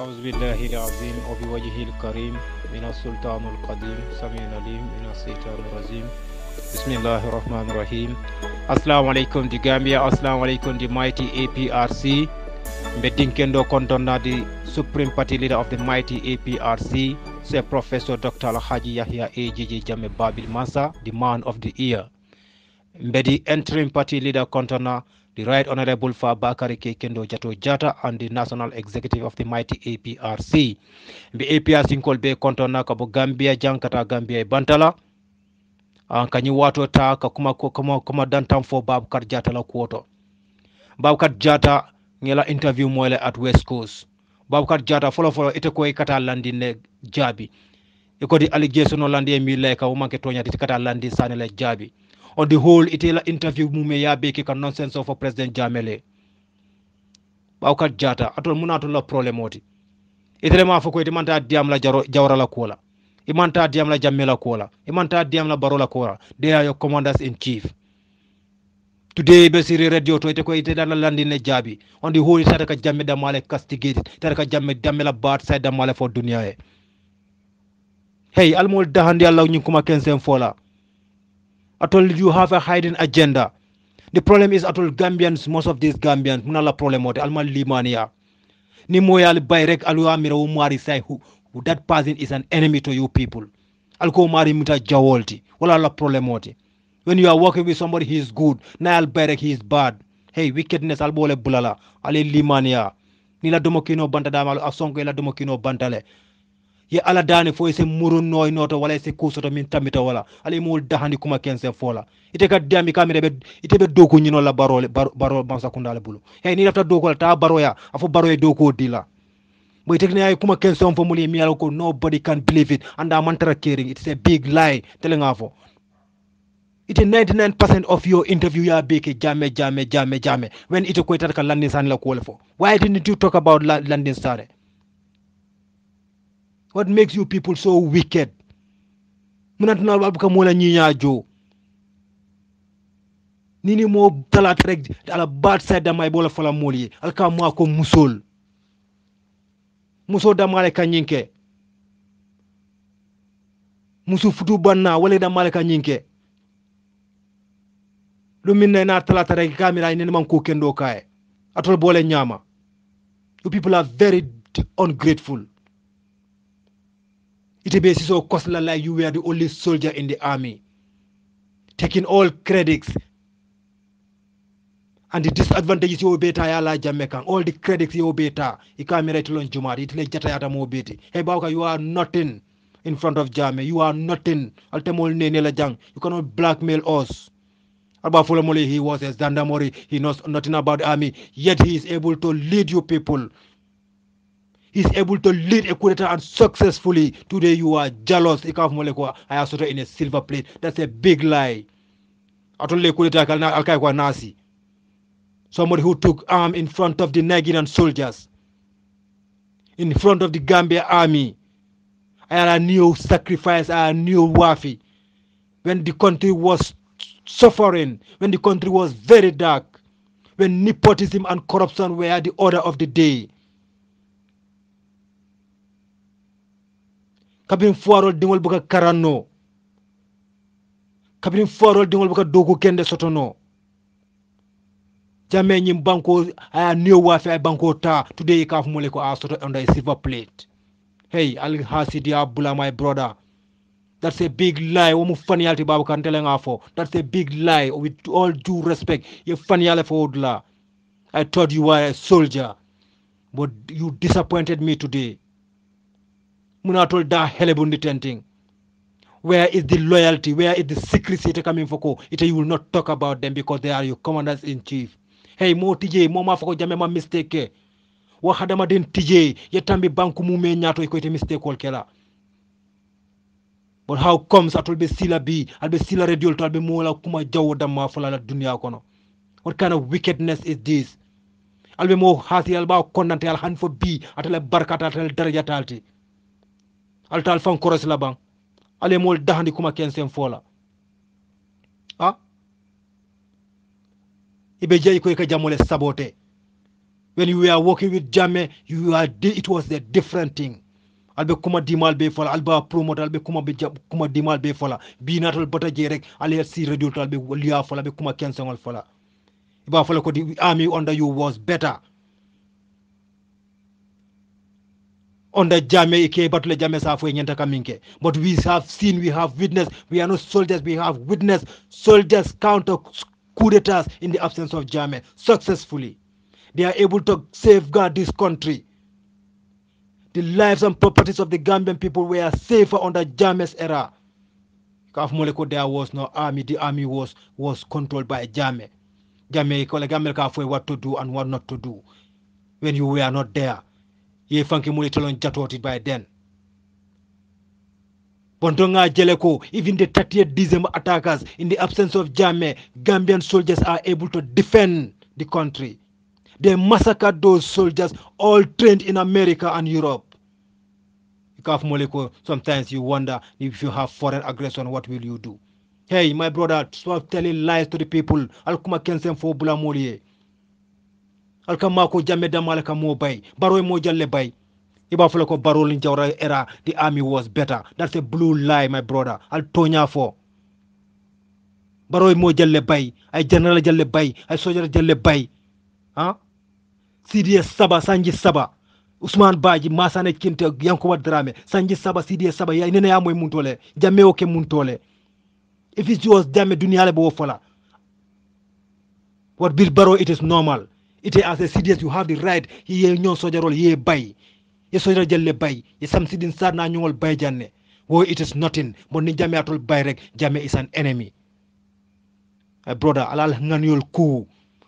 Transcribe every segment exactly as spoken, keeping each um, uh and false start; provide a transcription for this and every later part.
أعوذ بالله العظيم وبوجه الكريم من السلطان القديم سميع العليم من الشيطان الرجيم بسم الله الرحمن الرحيم. Assalamu alaikum di Gambia, assalamu alaikum the mighty A P R C. Mbedinkendo Kondona, the Supreme Party Leader of the mighty A P R C, Sir Professor Doctor Alhaji Yahya A J J Jammeh Babil Mansa, the man of the year. Mbedi Interim Party Leader Kondona, the Right Honorable Fabakary K. Kendo Jato Jata, and the National Executive of the mighty A P R C. The A P R C Kolbe Kontona Kabo Gambia, Jankata Gambia Bantala, and Kanyiwato Ta Kakuma Kokoma Komadantam for Babakary Jata La Kuoto. Babakary Jata Ngela interview Moyle at West Coast. Babakary Jata follow follow Itekoi Kata Landine Jabi. Iko di allegation Landi Mile Kawumanke Tonya Tikata Landi Sanele Jabi. On the whole, it is an interview mumeya beke nonsense of President Jammeh. Babakary Jata atol munato la problemoti. Itelema foko itimanta diamla jawra la kola. Imanta diamla Jammeh la kola. Imanta diamla barola kola. They are your commanders in chief. Today besiri radio to iteko itedana landine jabi. On the whole, itaka Jammeh damale castigated. Itaka Jammeh damela bad side damale for dunyae. Hey, almol dahandi Allah nyukuma kensen fola. At all, you have a hidden agenda. The problem is at all Gambians, most of these Gambians, munala problem ote, alma limania. Ni moya al bayrek alwa mira umari say who that person is an enemy to you people. Alko umari muta jawolti. Wala la problem ote. When you are working with somebody, he is good. Na al bayrek, he is bad. Hey, wickedness albo le bulala. Ale limania. Nila domokino bantadama al asonko ila domokino bantale. Ye aladani fo ese muru noy noto wala ese kusoto min tamita wala ali mul dahani kuma kense fola ite ka diami kamere be ite be doku nyino la barole barole bansa kundale bulu hey ni lafta doku ta baroya afu baroya doku dila boy tekne ay kuma kense on fo mul mi alako nobody can believe it and I'm mantra caring it's a big lie telling afo it is ninety-nine percent of your interview ya beke Jammeh Jammeh Jammeh Jammeh when ite ko itata ka landing san la ko fo. Why didn't you talk about landing sare? What makes you people so wicked? Munatna babuka mola nyinya jo. Nini mo talatrek ala bad side da may bola fola moli alka mo ko musol. Muso da malaka nyinke. Musu futu banna wala da malaka nyinke. Lu minna na talatrek kamera ni man ko kendo kay. Atol bola nyama. You people are very ungrateful. Itebesi so Koslala, you were the only soldier in the army, taking all credits. And the disadvantages you obeta yala Jamaican, all the credits you obeta, you can't merit long Jumari, it like Jatayata Mobiti. Hey Bauka, you are nothing in front of Jammeh, you are nothing. Altemol Nenela Jang, you cannot blackmail us. Alba Fulamoli, he was a Zandamori, he knows nothing about the army, yet he is able to lead you people. He's able to lead a coup d'etat and successfully. Today you are jealous. I have sort in a silver plate. That's a big lie. Somebody who took arm in front of the Nigerian soldiers, in front of the Gambia army. I had a new sacrifice, I had a new wafi. When the country was suffering, when the country was very dark, when nepotism and corruption were the order of the day. Kabin fuarol dingol buka karano. Kabin fuarol dingol buka doku kende sotono. Jammeh nyim banko a new wife a banko ta today ikaf moleko a soto under a silver plate. Hey, Al Hasidi Abula, my brother. That's a big lie. Omu fanyalti babu kan telenga fo. That's a big lie. With all due respect, you fanyale for odla. I thought you were a soldier, but you disappointed me today. Munatol da helebundi tenting. Where is the loyalty? Where is the secrecy? Ite coming for ko. Ite you will not talk about them because they are your commanders in chief. Hey, mo T J, mo ma foko Jammeh ma mistake. Wa hadama den T J. Yetambi banku mume nyato iko ite mistake kolkela. But how comes atol be sila bi? Al be sila radio to al be mola kuma jawo dama fola la dunia kono. What kind of wickedness is this? Al be mo hasi al ba kondante al hand for bi atale barkata atale darajatalti. Alta alfan koros la bang ale mol dahandi kuma kensen fola ah ibe jey ko e ka jamole sabote When you were working with Jammeh, you are it was a different thing. Albe kuma dimal be fola alba promote albe kuma be kuma dimal be fola bi natal bota je rek ale si radio talbe liya fola be kuma kensongol fola iba fola ko the army under you was better under Jammeh ke batle Jammeh sa fo nyenta kaminke. But we have seen, we have witnessed, we are not soldiers, we have witnessed soldiers counter coup d'etats in the absence of Jammeh successfully. They are able to safeguard this country. The lives and properties of the Gambian people were safer under Jammeh's era. There was no army. The army was was controlled by Jammeh. Jammeh what to do and what not to do when you were not there. Ye funky mulitolon by then. Bontonga Jeleko, even the thirtieth of December attackers, in the absence of Jammeh, Gambian soldiers are able to defend the country. They massacred those soldiers, all trained in America and Europe. Sometimes you wonder, if you have foreign aggression, what will you do? Hey, my brother, stop telling lies to the people. Alkuma kensem fo bula moliye. Alkama ko jamme damal ka mo bay, baroy mo jalle bay. Iba folo ko barol njawra era, the army was better. That's a blue lie, my brother. Al tonya fo. Baroy mo jalle bay, ay general jalle bay, ay soldier jalle bay. Huh? C D S Saba, Sanji Saba, Usman Baji, Masane Kinte, Yankowa Drame, Sanji Saba, C D S Saba, ya inene ya mwe muntole, Jammeh oke muntole. If it's yours, Jammeh dunyale bofola. What Bill Barrow, it is normal. It is as a C D S, you have the right, ye nyon soldier roll, ye bay, ye soldier jelle bay, ye sam sidin sad na nyongol bay janne. Well, it is nothing, but ni Jammeh atol bay rek, Jammeh is an enemy. My brother, alal nganyol ku.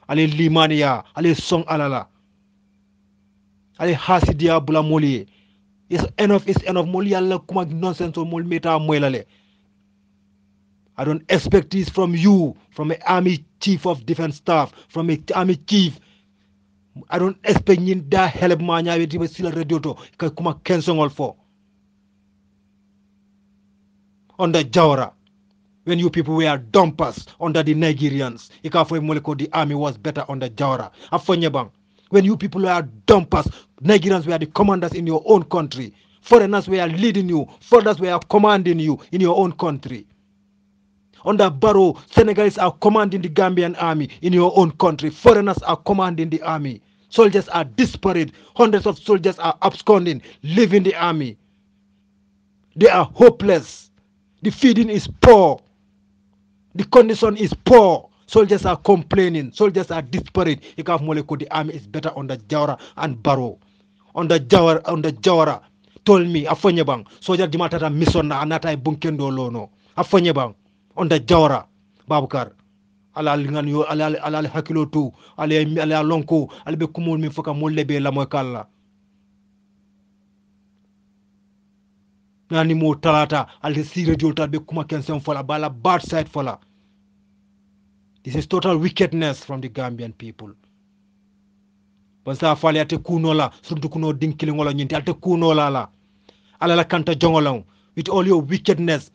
Ale limania, ale song alala, ale hasidia bula moli. It's enough, it's enough. Moli ala kuma nonsense or moli meta mwelale. I don't expect this from you, from an army chief of defense staff, from an army chief. I don't expect you to help mania with the sila radio to kuma kensong all for. Under Jawara. When you people were dumpers under the Nigerians, the army was better under Jawara. When you people were dumpers, Nigerians were the commanders in your own country. Foreigners were leading you. Foreigners were commanding you in your own country. Under Barrow, Senegalese are commanding the Gambian army in your own country. Foreigners are commanding the army. Soldiers are disparate. Hundreds of soldiers are absconding, leaving the army. They are hopeless. The feeding is poor. The condition is poor. Soldiers are complaining. Soldiers are disparate. The army is better under Jawara and Barrow. Under Jawara, under Jawara, told me, Afonyebang, soldier dimatata misona anata bunkendo lono. Afonyebang, under Jawara, Babukar. Ala linganyo, ala ala hakilo tu, ala ala lonko, ala be kumul mi foka molebe la moikala. Nani mo talata al si radio talbe kuma kensen fola bala bad side fola. This is total wickedness from the Gambian people. Bansa fali ate kunola suntu kuno dinkili ngola nyinti ate kunola la. Ala la kanta jongolong with all your wickedness.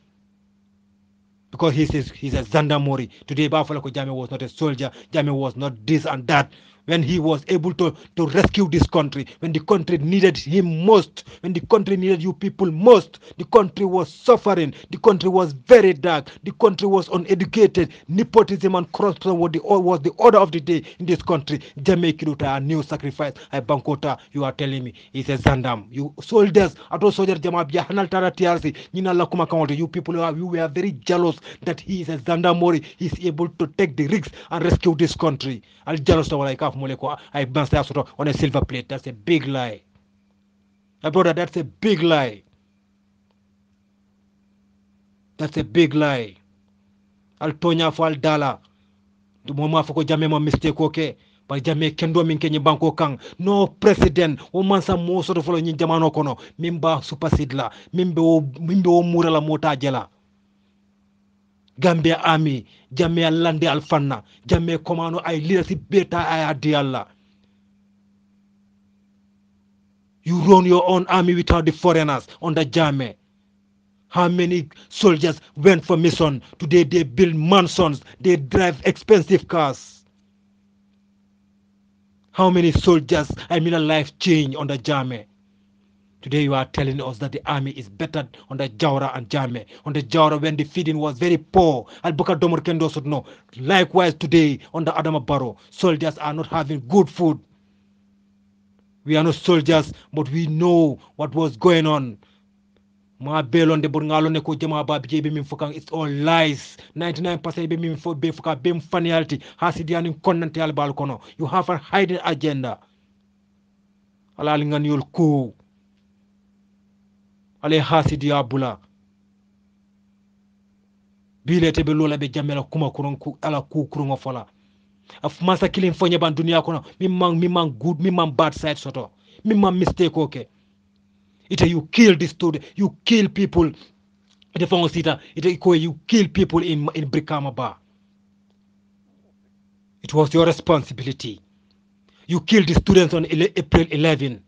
Because he says he's a Zandamori. Today Bafala ko Jammeh was not a soldier. Jammeh was not this and that. When he was able to, to rescue this country, when the country needed him most, when the country needed you people most, the country was suffering, the country was very dark, the country was uneducated, nepotism and corruption was the, was the order of the day in this country. Jammeh Kiduta, a new sacrifice, I Bankota, you are telling me, he's a Zandam. You soldiers, you people, you were very jealous that he is a Zandamori, he's able to take the risks and rescue this country. I'll jealous of like I bounced out on a silver plate. That's a big lie. My brother, that's a big lie. That's a big lie. Altonya for Aldala. The moment for Jammeh mistake, okay? But Jammeh kendo minke ni banko kang. No president. O mansa mo sort of follow ni jamano kono. Mimba supersede la. Mimbe o mimbe o mura la mota jela. Gambia army, Jammeh lande alfanna, Jammeh commando ay leadership beta ay adialla. You run your own army without the foreigners under Jammeh. How many soldiers went for mission? Today they build mansions, they drive expensive cars. How many soldiers, I mean a life change on the Jammeh? Today you are telling us that the army is better on the Jawara and Jammeh. On the Jawara when the feeding was very poor, Albuka Domor Kendo should know. Likewise today on the Adama Barrow, soldiers are not having good food. We are not soldiers, but we know what was going on. It's all lies. ninety-nine percent you have a hidden agenda. Ale hasidi abula bile tebe lola be jamela kuma kuronku ala ku kurongo fola af masa kilin fonya ban dunia kono mi man mi man good mi man bad side soto mi man mistake okay it you kill this dude you kill people the phone sita it you kill people in in Brikama Bar. It was your responsibility. You killed the students on April eleventh.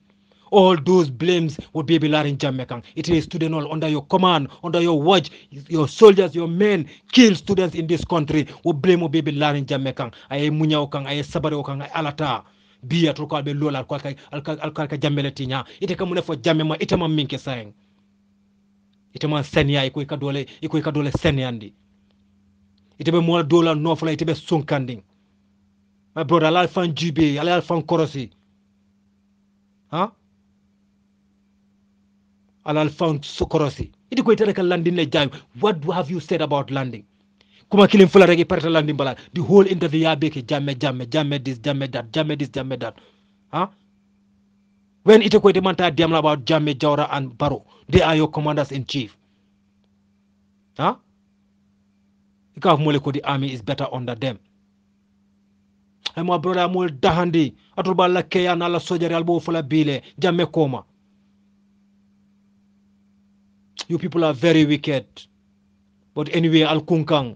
All those blames would be Larin Jammeh. It is student all under your command, under your watch, your soldiers, your men kill students in this country. Will blame will be Larin Jammeh. Aye Munyao Kang, aye Sabaro Kang, aye Alata. Be at Rokal be Lola, Alkalka Alkalka Jameletinya. It come for Jammeh, it am a minke saying. It am a senia, Equika Dole, Equika Dole Seniandi. It be more dollar no for it be sunkanding. My brother, Alalfan G B, Alalfan Korosi. Huh? Alalfan Sokorosi. It go tell landing le jam. What have you said about landing? Kuma kilim fula regi parta landing bala. The whole interview ya beke Jammeh Jammeh Jammeh this Jammeh that Jammeh this Jammeh that. Huh? When it go demanta diam about Jammeh Jawara and Barrow, they are your commanders in chief. Huh? Because moleko the army is better under them. And my brother mul dahandi atuba la keya na la soldier albo fula bile Jammeh koma. You people are very wicked. But anyway, Al Kunkang,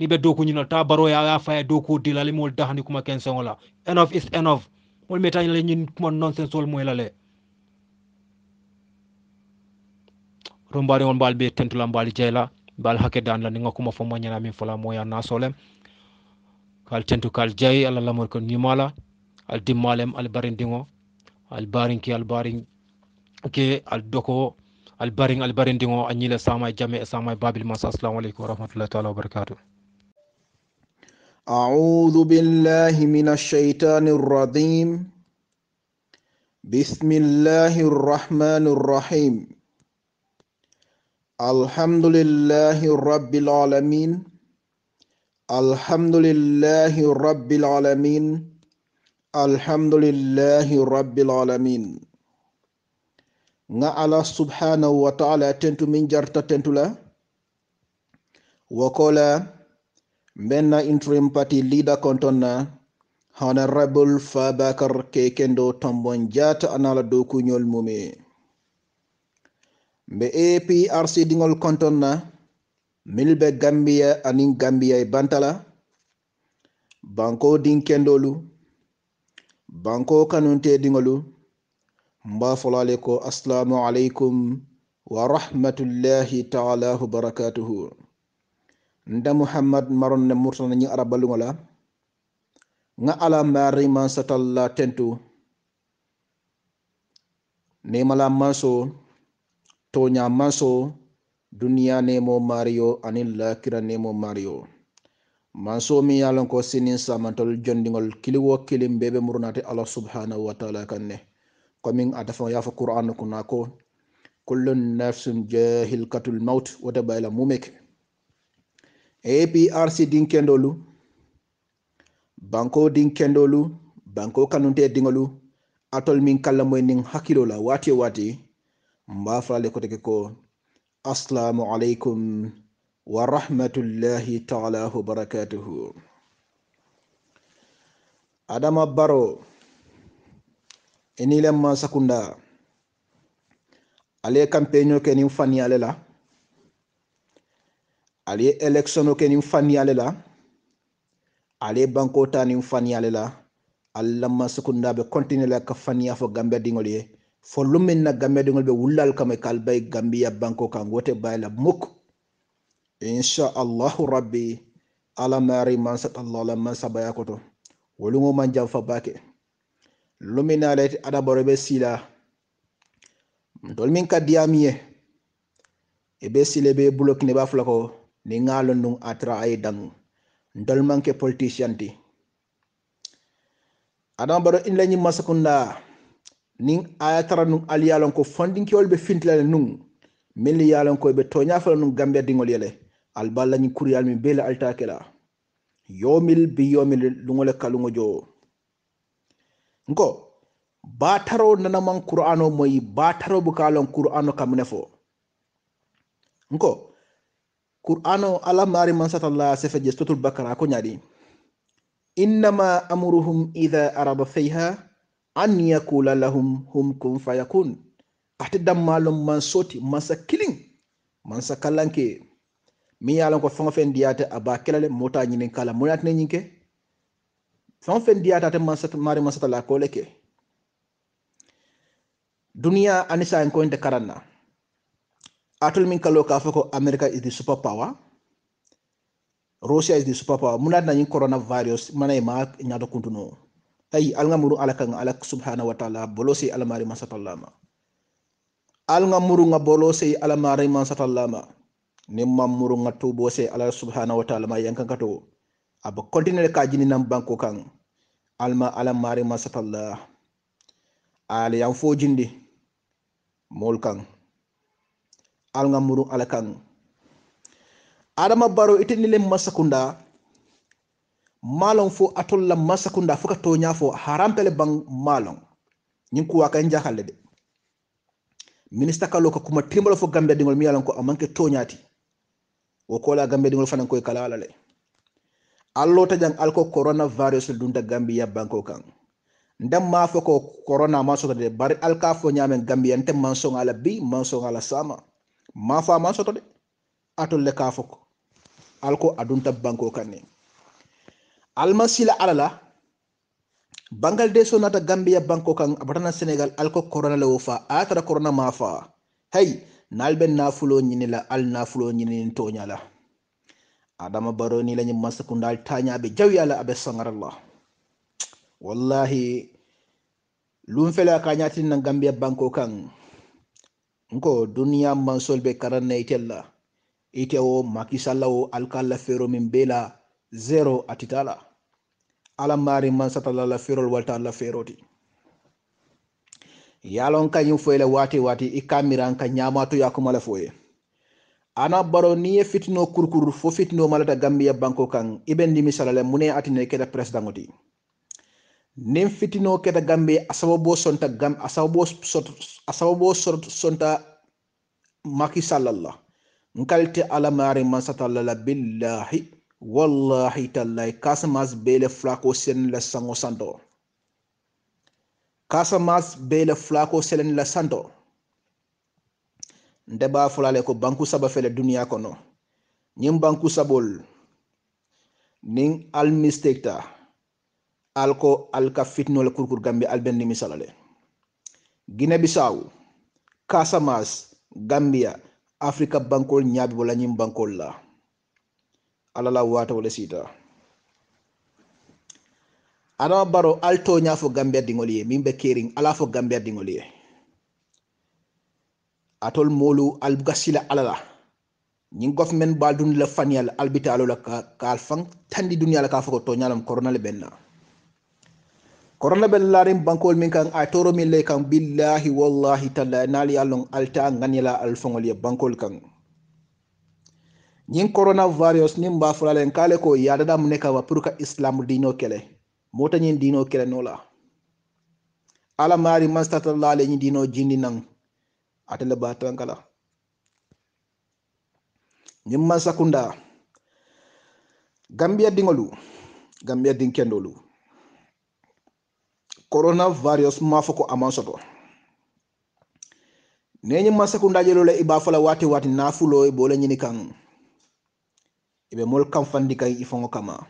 Nibe Doku Nino Tabaro ya fire doku dila limol dahani kuma kensangola. Enough is enough. Mol meta yin kuma nonsense all muelale. Rombari on balbe tentulambali jela, bal hakedan la ninga kuma fomanyana min fola moya nasolem. Kal tentu kal jay ala lamor ko nimala, al dimalem al barindingo, al barinki al baring ke al doko. Albaring albaring dingo anyila samay Jammeh samay babil masa assalamu alaikum warahmatullahi ta'ala wabarakatuh. A'udhu billahi minash shaitanir rajim. Bismillahir rahmanir rahim. Alhamdulillahi rabbil alamin. Alhamdulillahi rabbil alamin. Alhamdulillahi rabbil alamin. Nga Allah subhanahu wa ta'ala tentu min jarta tentu la wakola benna interim party leader kontona honorable Fabakary Keikendo Tombong Jatta anala do ku ñol mumé be A P R C dingol kontona milbe Gambia anin Gambia e bantala banko dinkendolu banko kanunte dingolu mbafulale ko assalamu alaikum wa rahmatullahi ta'ala wa barakatuhu nda Muhammad maron ne murtana ni arabalu ngola nga ala mari man satalla tentu ne mala manso tonya manso dunya ne mo mario anilla kira ne mo mario manso mi yalon ko sinin samantol jondingol kiliwo kilim bebe murnati Allah subhanahu wa ta'ala kanne coming at the Fayafa Quran Kunako, Kulun Nafsun Jahil Katul Mout, whatever la Mumek. A P R C Dinkendolu, Banko Dinkendolu, Banko Kanunte Dingolu, Atol Min Kalamwening Hakilola, Wati Wati, Mbafra Lekoteko, Aslamu Alaikum, Wa Rahmatullahi Ta'ala wa Barakatuhu. Adama Barrow. Enile ma sakunda ale campaigno ke ni fani ale la ale election ke ni fani ale la ale banko ta ni fani ale la alla ma sakunda be continue la ka fani afo Gambia dingole fo lumin na Gambia dingol be wulal kam kal bay Gambia banko kan wote bay la muk insha Allah rabbi ala mari man sat Allah la man sabaya koto wolungo man jam fa bake luminale adaborebe sila dolmin kadiamie ebe silebe bulok neba flako ni ngalo nung atra ay dang dolman ke politician ti adaboro in lañi masakunda ning ayatara nung aliyalon ko funding ki olbe fintlale nung miliyalon ko be tonya fala nung Gambia dingol yele alballa ni kuriyal mi bela altakela yomil bi yomil lungole kalungo jo ngo bataro nanaman qur'ano moy bataro bukalon qur'ano kamnefo ngo qur'ano ala mari man satalla sefeje stotul bakara ko nyaadi innama amruhum idha araba fiha an yakula lahum hum kun fayakun atidam malum man soti masa killing man sakalanke mi yalon ko fon fen diata abakelale mota nyine kala monat ne nyinke fon fen diata man sat mari man satalla ko leke dunia anisa en ko inte karanna atul min kalo ka foko America is the superpower, Russia is the superpower. Munad na yung coronavirus manay maak nyado kuntuno. Ay alngamuru alaka ng alak subhanahu wa taala bolose alamari masatallama. Alngamuru nga bolose alamari masatallama. Nimmamuru nga tubose alak subhanahu wa taala mayang kangkato. Aba continue kajini ng bangko kang alma alamari masatallah. Ali ang fojindi molkang. Alngamuru alakang. Adama baro itinile masakunda malon fo atolla masakunda fo katonya fo harampele bang malon nyinku waka njaxale de minister kaloka kuma timbalo fo Gambia dingol mi yalan ko amanke tonyati wo ko la Gambia dingol fanan koy kala alale allo tajang alko coronavirus dunda Gambia banko kan ndam ma fo ko corona ma so de bari alka fo nyamen Gambia ntem man so ngala bi man so ngala sama ma fa man so de atol le ka foko alko adunta banko kanne almasila alala Bangladesh nata Gambia banko kan abatana Senegal alko corona le wofa atara corona mafa hey nalben nafulo nyinila al nafulo nyinin tonyala adama baroni lañu masakundal tanya be jawyala abe sangarallah wallahi lum fela kanyatin na Gambia banko kan nko dunya mansolbe karanna itella iteo makisalawo alkala fero mimbela zero atitala alamari mansatala la fero walta la feroti yalon kanyum foyle wati wati ikamiran kanyamato yakumala foye ana baroni fitno kurkur fo fitno malata Gambia banko kan iben dimisalale mune atine keda presidangoti nem fitno keda Gambia asawbo sonta gam asawbo sort asawbo sort sonta makisalalla nkalte alamari mansatalla billahi wallahi tallahi kasamas bele flako sen la sango santo kasamas bele flako sen la santo ndeba fulale ko banku saba fele dunia kono nyim banku sabol ning al mistaketa alko alka fitno la kurkur Gambia albenni misalale Guinea Bissau kasamas Gambia Africa bankol nyabi wala nyim bankol la alala wata wala sita adama baro alto nyafo Gambia dingoliye mimbe kering ala fo Gambia dingoliye atol molu albugasila alala nying government baldun la fanyal albita alola ka kalfang tandi dunya la ka fo to nyalam corona le benna corona ben larim bankol min kan atoro min le kan billahi wallahi talla nali alon alta nganila alfongol ye bankol kan nyin coronavirus nim ba fulalen kale ko ya dada mun ne ka wa purka islam dino kele mota nyin dino kele nola ala mari mastatalla le nyin dino jindi nan atela ba tankala nim ma sakunda Gambia dingolu Gambia dinkendolu coronavirus mafoko amansoto nenyi masakunda jelole ibafala wati wati nafulo e bole nyini kan ibe mol kam fandika ifongo kama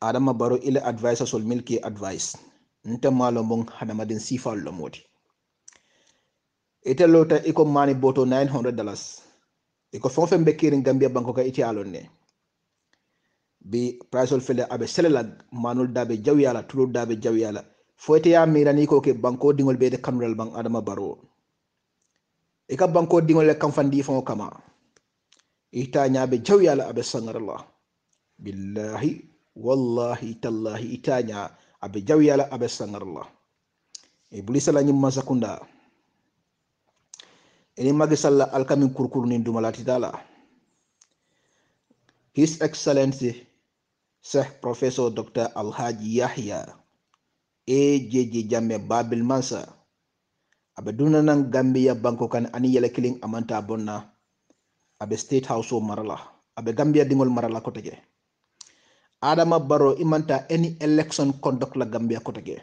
adama baro ile advice sol milki advice nte malo mon hadama den sifal lo modi etelota iko mani boto nine hundred dollars iko fonfe mbekiri Gambia banko ka iti alonne bi price of fele abe selela manul dabe jawyala tulu dabe jawyala Foyte ya mira niko ke banko dingol be de Cameral Bank Adama Barrow. Eka banko dingol le kamfandi fon kama. Ita nyabe jaw yalla abe sangarallah. Billahi wallahi tallahi ita nya abe jaw yalla abe sangarallah. Iblis la nyum masakunda. Eni magisalla alkamin kurkurni dumalati dala. His Excellency Sheikh Professor Doctor Alhaji Yahya A J J Jammeh Babil Mansa abeduna nan Gambia banko kan ani yele killing amanta bonna abe State House o marala abe Gambia dingol marala kotege Adama Barrow imanta any election conduct la Gambia kotege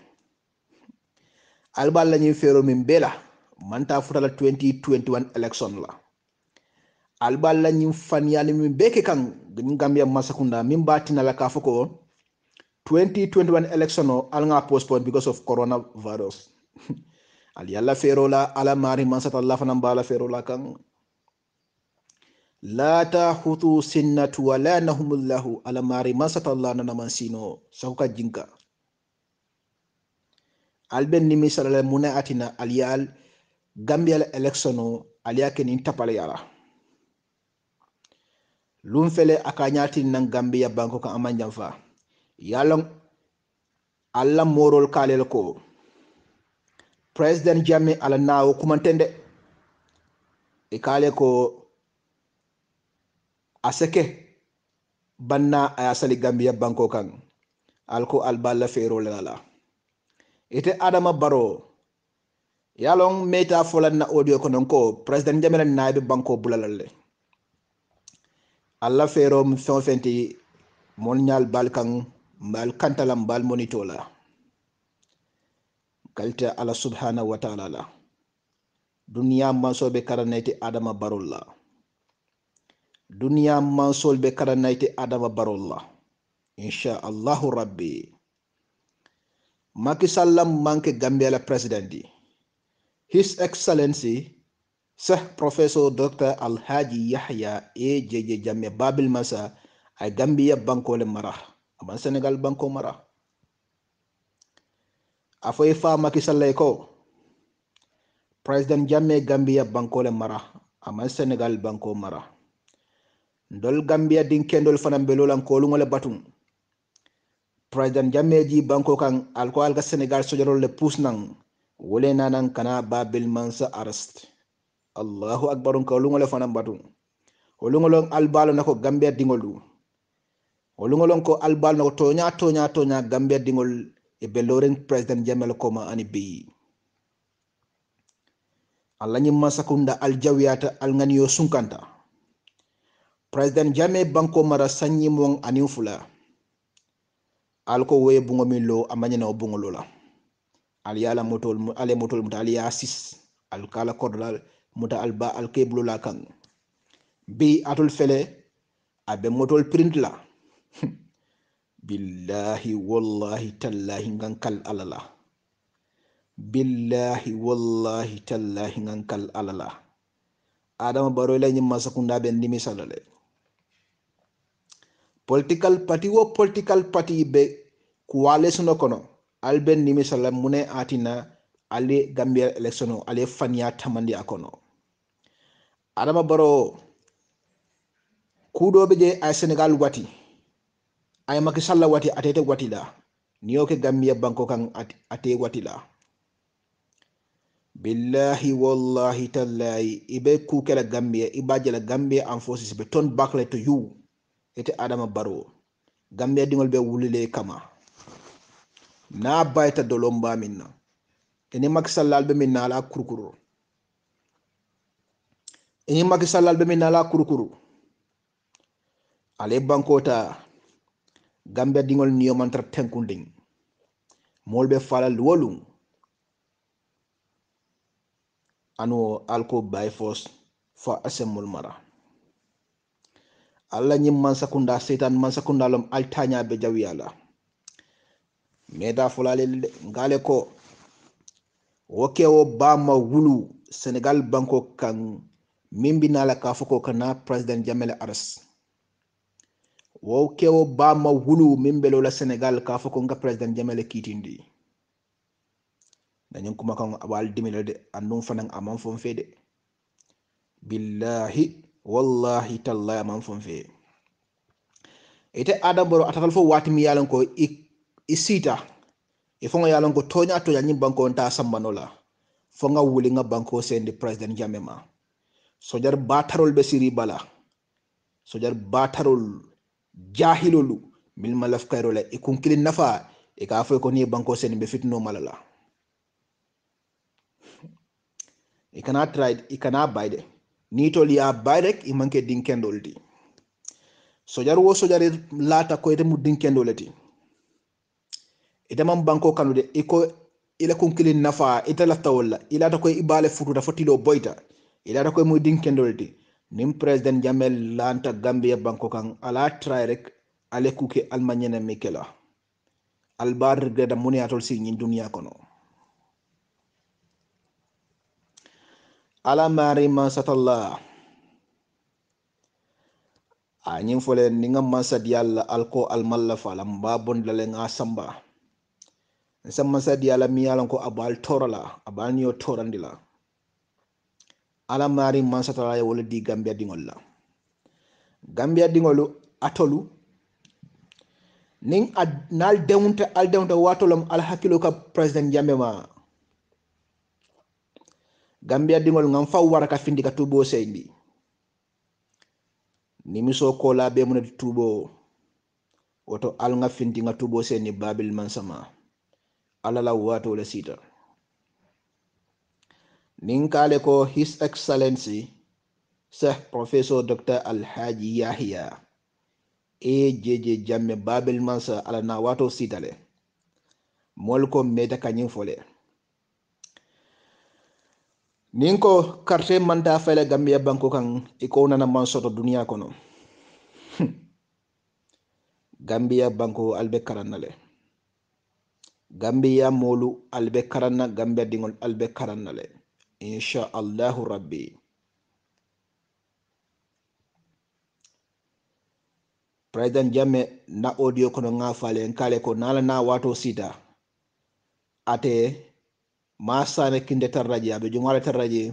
alba lañu fero min bela manta futala twenty twenty-one election la alba lañu fan yali min beke kan Gambia masakunda min batina la ka foko twenty twenty-one election o alnga postponed because of coronavirus al yalla ferola ala mari mansata allah fanam bala ferola kan la tahutu sinnatu wa la nahumullahu ala mari mansata allah nanaman sino sauka jinka al benni misala muna atina al yal Gambia election o al yaken intapala yala lumfele akanyati nan Gambia banko kan amanjamfa yalong alla morol kalel ko President Jammeh ala nawo kumantende e kale ko aseke banna ayasali Gambia banko kan alko albala fero lala ite Adama Barrow yalong meta folan na audio ko non ko President Jammeh naibe banko bulalalle alla fero mi fenti mon nyal balkan mal kantalam bal monitola kalta ala subhanahu wa ta'ala la dunya mansobe karanaiti Adama Barrow la dunya mansobe karanaiti Adama Barrow la insha Allah rabbi Macky Sall manke Gambia la presidenti His Excellency Sheikh Professor Doctor Alhaji Yahya A J J Jammeh Babil Mansa ay Gambia banko le marah aban Senegal banko mara afoy fa Macky Sall ko President Jammeh Gambia banko le mara aban Senegal banko mara ndol Gambia din kendol fanam be lolan ko lu ngol batum President Jammeh ji banko kan alko alga Senegal sojorol le pousse nang wole nanan kana Babil Mansa arrest Allahu akbar ko lu ngol fanam batum ko lu ngol albalo nako Gambia dingolu olungolon ko albal no tonya tonya tonya Gambia dingol e beloren President Jammeh koma ani bi alla nyi masakunda aljawiyata alganiyo sunkanta President Jammeh banko mara sanyi mon ani fula alko we bungomilo amanyana obungolola al yala motol ale motol mutaliya sis al kala kodlal muta alba al keblu la kan bi atul fele abe motol print la billahi wallahi tallahi ngankal alala billahi wallahi tallahi ngankal alala Adama Barrow la nyima sakunda ben limi salale political party wo political party be coalition kono alben limi salam mune atina ale Gambia election ale fania tamandi akono Adama Barrow kudo be je ay Senegal wati ay Macky Sall wati atete wati la niyoke Gambia banko kan ate wati la billahi wallahi tallahi ibe ku kala Gambia ibaje la Gambia am forces be ton bakle to you ete Adama Barrow Gambia dingol be wulile kama na bayta dolomba minna ene Macky Sall be minna la kurukuru ene Macky Sall be minna la kurukuru ale bankota Gambia dingol niyo mantra tenkunding molbe falal wolum anu alko by force fa asemul mara alla nyim man sakunda setan man sakunda lom altanya be jawiyala meda fulale ngale ko wokewo bama wulu Senegal banko kan mimbi nala kafuko kana President Jammeh Arras Wokewo bama wulu mimbelo la Senegal kafo konga President Jammeh kitindi Nanyan kuma kan abal dimila de annun fanan aman fon fede billahi wallahi tallahi aman fon fede ite adaboro atakal fo watimi yalan ko isita ifonga yalan ko tonya tonya nyim banko nta sambanola fonga wuli nga banko sendi president jamema sojar batarol be siri bala sojar batarol jahilolu mil malaf kayrola ikun kilin nafa e ka fo ko ni banko sendi be fitno malala I cannot try it, I cannot buy it. Nitoli a bairek I manke dinkendoldi. Sojar wo sojar lata ko ite mu dinkendolati. Ite mam banko kanude iko ila kunkili nafa ite lafta wala ila ta ko ibale fututa fotilo boita ila ta ko mu dinkendolti. Nim president Jammeh lanta Gambia banko kan ala try rek ale kuke almanyene mikela. Albar regreda muni atol si nyin dunia kono. Ala mari masatalla anyin fole ninga masad yalla alko almalla fala mbabon dalen asamba sam masad yalla mi yalla ko abal torala abal niyo torandila ala mari masatalla wala di Gambia dingolla Gambia dingolu atolu ning adnal deunta al deunta watolam al hakilo ka president Jammeh ma Gambia dingol ngam faw waraka findi ka tubo seyndi nimi so ko la be mun tubo woto al nga findi nga tubo seyni babil man sama ala la wato la sita nin kale ko His Excellency Sir Professor Doctor Alhaji Yahya e jeje Jammeh babil man sa ala na wato sitale mol ko meta kanyin fole Ninko karte manda fele Gambia banko kan iko na man soto dunia kono Gambia banko albe karanale Gambia molu albe karanna Gambia dingol albe karanale insha Allahu rabbi President Jammeh na audio kono nga fale nkale ko nala na wato sita ate Masane kinde tarraji abe jumwale tarraji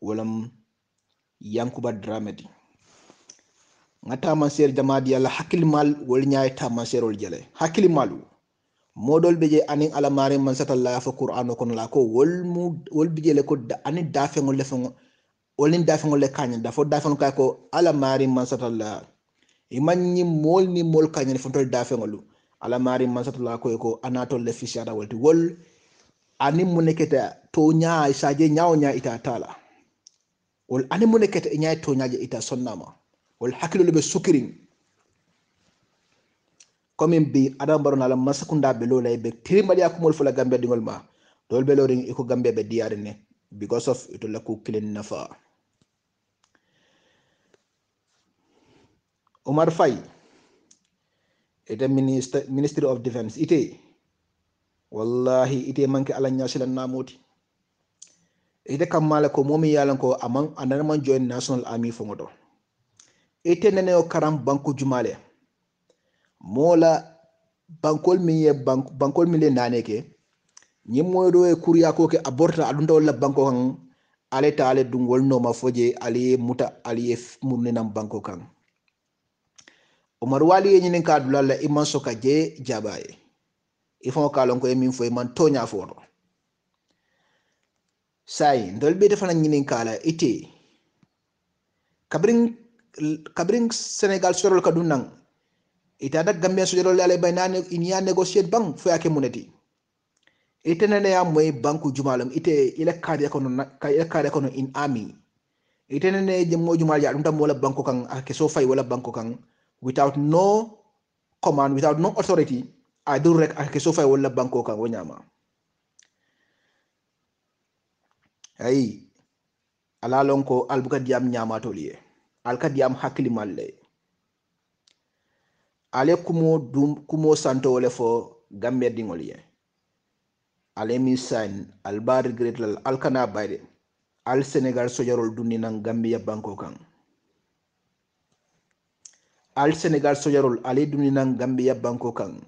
walam yankuba dramedi ngata mansir jamadi yalla hakil mal wol nyaay ta mansirol jale hakil malu modol beje anin ala mari man satalla fa qur'an ko la ko wol mu wol beje le ko anin dafe ngol le fon wolin dafe ngol le kany dafo dafe ngol ko ala mari man satalla iman ni mol ni mol kany fon tol dafe ngolu ala mari man satalla ko ko anatol le fisiada wolti wol Ani muneketa tonya isaje nyaonya ita tala. Wal ani muneketa inya tonya ita sonnama. Wal hakilu be sukirin. Komin bi adam barona la masakunda belo la be tirimali akumol fula Gambia dingol ma. Dol belo ring iko Gambia be diarene because of it la ku kilin nafa. Omar Faye. Ite minister Ministry of Defense ite wallahi ite manke ala nyasila namoti ite kamala ko momi yalan ko amang anarman join national army fongodo ite nene o karam banku jumale mola bankol miye bank bankol mile naneke nyimodo e kuriya ko ke aborta adunda wala banko han ale taale dungol no mafoje ali muta ali murne nam banko kan Omar Wali yenyen ka dulalla iman soka je jabaye ifon kalon ko emin foy man tonya foro say ndol be defana nyinin kala ite kabring kabring Senegal sorol kadunang ita da Gambia sorol ale baynane inya negotiate bank fo yake munati ite nene ya moy banku jumalum ite ila kadi ko non kay kadi ko non in army ite nene je mo jumal ya dum tam wala banko kan ake so fay wala banko kan without no command without no authority I do rek ak so fay wala banko kan wonyama ay ala lonko albukadiam nyama toliye alkadiam hakli malle ale kumo dum kumo santo wala fo Gambia dingoliye ale mi sign albar gretlal alkana bayde al Senegal sojarol dunni nan Gambia banko kan al Senegal sojarol ale dunni nan Gambia banko kan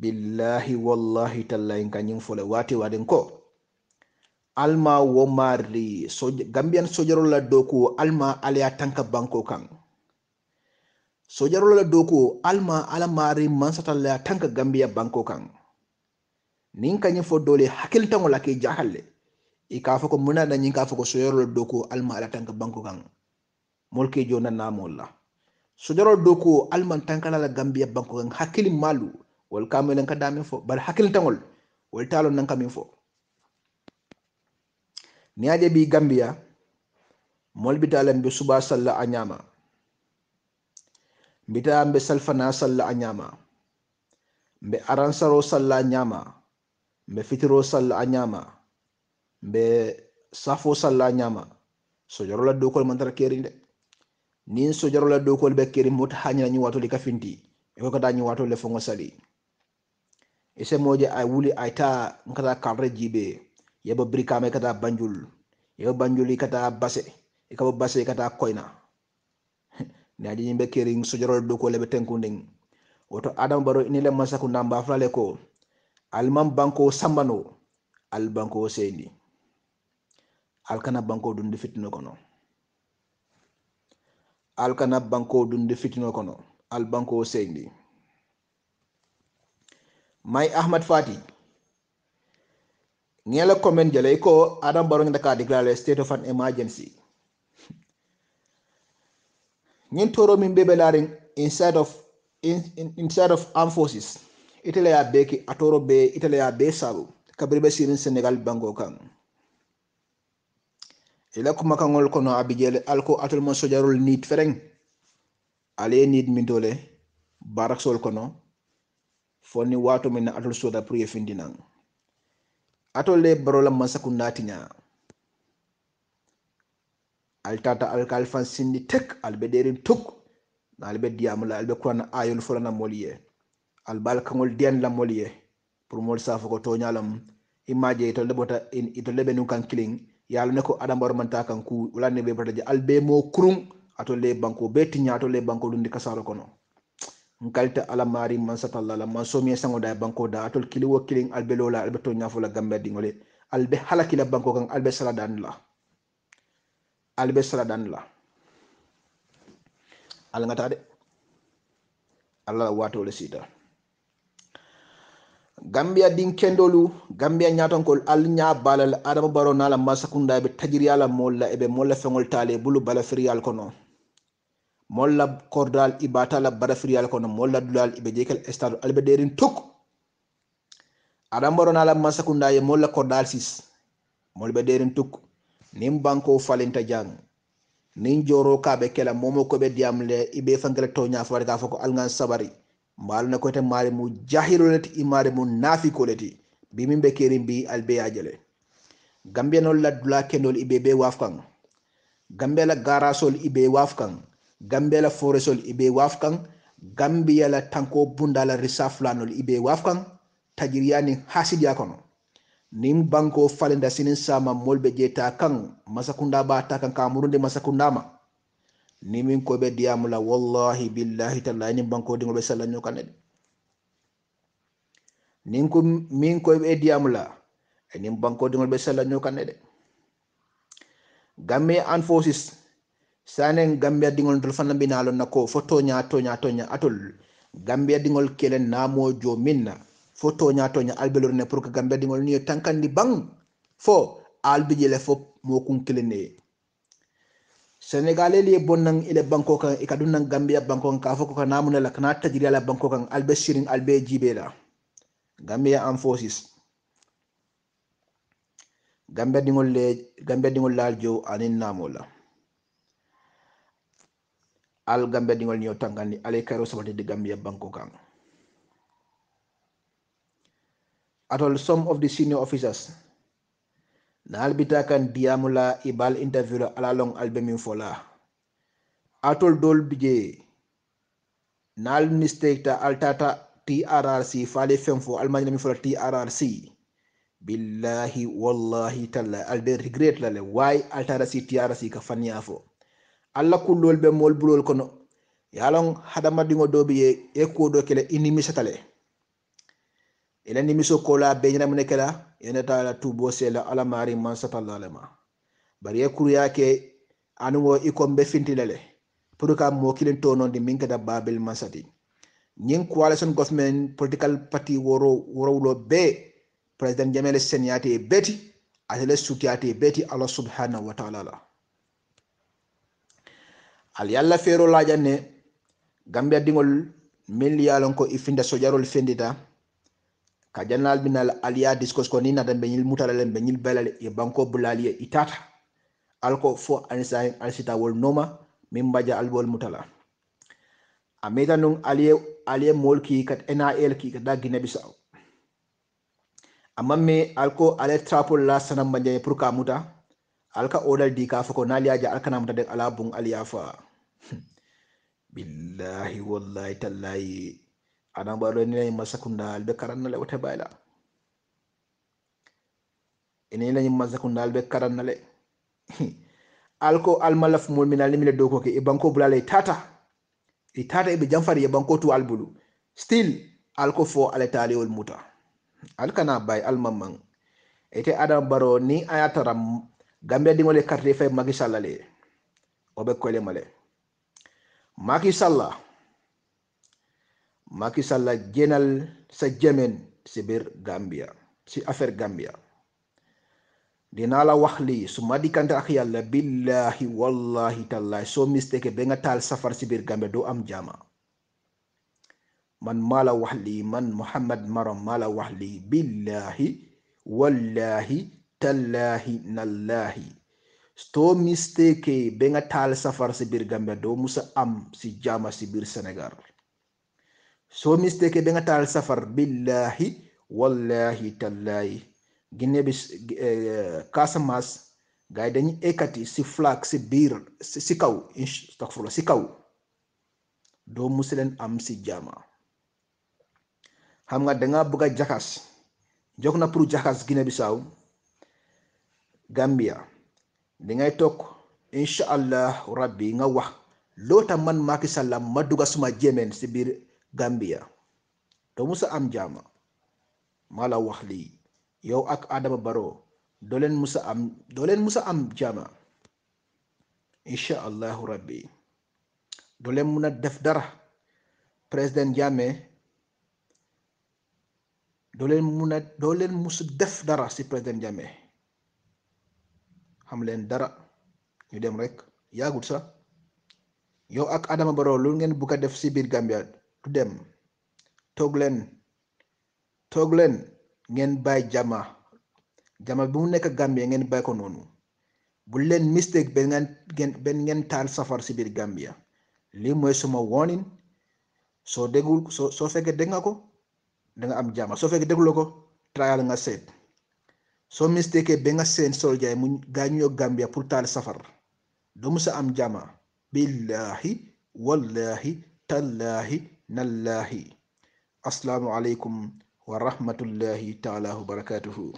billahi wallahi tallahi kanyum fole wati waden ko alma wo mari so gambian sojaro la doko alma alya tanka banko kan sojaro la doko alma ala mari mansata la tanka gambia banko kan nin kanyum fo dole hakil tango la ke jahalle ikafa ko munana nin kafa ko sojaro la doko alma ala tanka banko kan molke jona namolla sojaro doko alman tankala la gambia banko kan hakil malu wal kamel nka dami fo bar hakil tangol wal talon nka min fo niaje bi gambia mol bitalam bi suba salla anyama bitam be salfana salla anyama be aransaro salla anyama be fitro salla anyama be safo salla anyama sojaro la dokol man tar kerinde nin sojaro la dokol be kerim mot hanya ni wato likafinti e ko dañu wato le fongo sali ese moje ay wuli ay ta ngata kadre jibe yeba brikame kata banjul yeba banjuli kata basse e ka basse kata koyna nadi nyimbe kering sojoro do ko lebe tenkunding woto adam baro ini le masaku namba afrale ko almam banko sambano al banko sendi alkana banko dunde fitino kono alkana banko dunde fitino kono al banko sendi Mai Ahmad Fati ngela comment jale ko Adam Barrow ndaka declare state of an emergency ngin toro min bebelaring inside of in, in, inside of armed forces itele ya beki atoro be itele ya be sabu kabribe sirin Senegal bango kan ila kuma kangol kono abijele alko atul mon sojarul nit fereng ale nit min dole barak sol kono foni wato min atol soda priye findinan atol le barola masakundati nya altata alkalfan sindi tek albederin tuk na albe diamula albe kwana ayol fulana moliye albal kangol dian la moliye pour mol safo ko tonyalam imaje to lebota in to lebenu kan killing yalla ne ko adam bor man ta kan ku wala ne be bataje albe mo kurum atol le banko betinya atol le banko dundi kasaro kono nkalta alamari mansatalla la mansomi sangoda banko da atol kiliwo kiling albelola albeto nyafula gambe dingole albe halakila banko kan albe saladan la albe saladan la alangata de alla wato le sida gambia din kendolu gambia nyaton kol al nya balal adama barona la masakunda be tajriyala molla ebe molla fengol tale bulu bala friyal kono molla cordal ibata la barafrial kono molla dulal ibe jekel estado albederin tok adam barona la masakunda ye molla cordal six molbe derin tok nim banko falinta jang nin joro kabe kala momo ko be diamle ibe fangala tonya fo ka foko alngan sabari mbal na ko te mari mu jahirulati imari mu nafikolati bi mimbe kerim bi albe ajele gambenol la dula kendol ibe be wafkan gambela garasol ibe wafkan Gambela foresol ibe wafkan Gambia la tanko bunda la risaflanol ibe wafkan tajiriyani hasid yakono nim banko falenda sinin sama molbe jeta kan masakunda ba takan kamurunde masakundama nimin ko be diamula wallahi billahi tallahi nim banko dingo be sallanyo kanede nim ko min ko be diamula nim banko dingo be sallanyo kanede gamme enforces sanen gambia dingol dol fanambi nalo nako photo nya tonya tonya atol gambia dingol kelen namo jo minna photo nya tonya albelor ne pour que gambia dingol ni tankandi bang fo albijele fo mokun kelene senegaleli bonnan ile banko kan e kadunnan gambia banko kan fo ko namuna la kana tajiri la banko kan albeshirin albe jibela gambia am forces gambia dingol le gambia dingol lal jo anin namola al gambia dingol ni tangani ale karo sabati de gambia banko kan atol some of the senior officers na albita kan diamula ibal interview ala long albemin fola atol dol bije nal mistake ta altata trrc fale femfo almani mi fola trrc billahi wallahi talla albe regret la le why altata trrc ka faniafo alla kullol be mol bulol kono yalon hadama dingo dobi e ko do kele ini misatale ila ni miso kola benyana munekela ina taala tubo sela ala mari man sallallahu alaihi wasallam bari yakuru yake anuwo ikombe fintilele pour ka mo kilen to non di minka da babel masati nyin coalition government political party woro worawlo be president jamel seniate beti atele sutiate beti Allah subhanahu wa ta'ala al yalla fero la janne gambia dingol millialon ko ifinda sojarol fendita ka janal binal aliya discourse ko ni na dambe nyil mutalale be nyil belale e banko bulaliye itata alko fo ansain alsita wol noma mimbaja albol mutala ameda nun aliye aliye molki kat nal ki da ginabi saw amamme alko ale trapol la sanam banje pour ka muta alka odal di ka fako naliya ja alkana muta de alabun aliya fa billahi wallahi tallahi ana baro ni masakunda albe karanna le wata bayla ene lañu masakunda albe karanna le alko almalaf mulmina limile doko ke banko bulale tata e tata ibe jamfari banko tu albulu still alko fo aletali wal muta alkana bay almamang ete adam baro ni ayataram gambe dingole carte fay Macky Sall le obe ko le male Macky Sall Macky Sall jenal sa jamen si bir Gambia si affaire Gambia dina la wax li suma dikante ak yalla billahi wallahi tallahi so mistake be nga tal safar si bir Gambia do am jama man mala wax li man Muhammad Maram mala wax li billahi wallahi tallahi nallahi sto mistake be nga tal safar si bir Gambia do musa am si jama si bir Senegal so mistake be nga taal safar billahi wallahi tallahi ginne bi kasamas gaay dañu ekati si flag si bir si kaw astaghfirullah si kaw do muselen am si jama xam nga da nga bëgg jaxas jokna pour jaxas ginne bi saw Gambia di ngay tok inshallah rabbi nga wax lota man Macky Sall ma duga suma jemen si bir Gambia do musa am jama mala wax li yow ak adama baro do len musa am do len musa am jama insha Allah rabbi do len muna def dara president Jammeh do len muna do len musa def dara ci president Jammeh xam len dara ñu dem rek yagul sa yow ak adama baro lu ngeen bu ka def ci bir Gambia to them toglen toglen ngen bay jama jama bu nek Gambia ngen bay ko nonu bu len mistake ben ngen ben ngen tal safar ci bir Gambia li moy suma warning so degul so so feke de nga ko da nga am jama so feke degul ko trial nga set so mistake be nga sen soldier mu gañu Gambia pour tal safar do musa am jama billahi wallahi tallahi nallahi. Assalamu alaikum wa rahmatullahi ta'ala wa barakatuhu.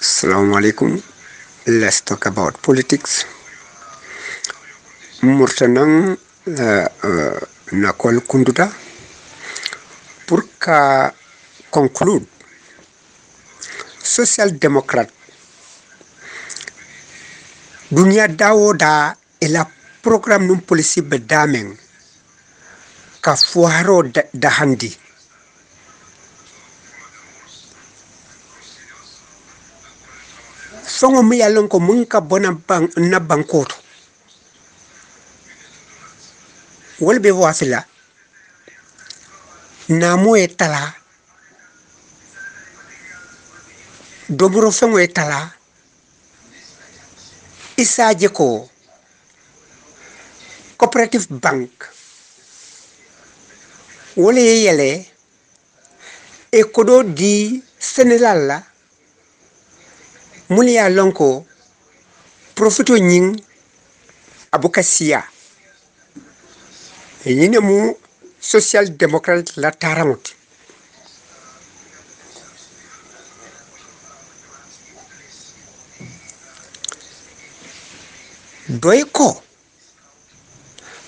Assalamu alaikum. Let's talk about politics. Murtanang nakol kunduta pour ka conclude social democrat dunia dawoda ela programme num policy bedameng ka fuaro da handi songo mi yalon ko mun ka bona bank na bankoto wolbe wasila na mo etala dobro songo etala isaje ko cooperative bank wole yele e kodo di Senegal la mulia lonko profito nying abukasia yine mu social democrat la taramut doiko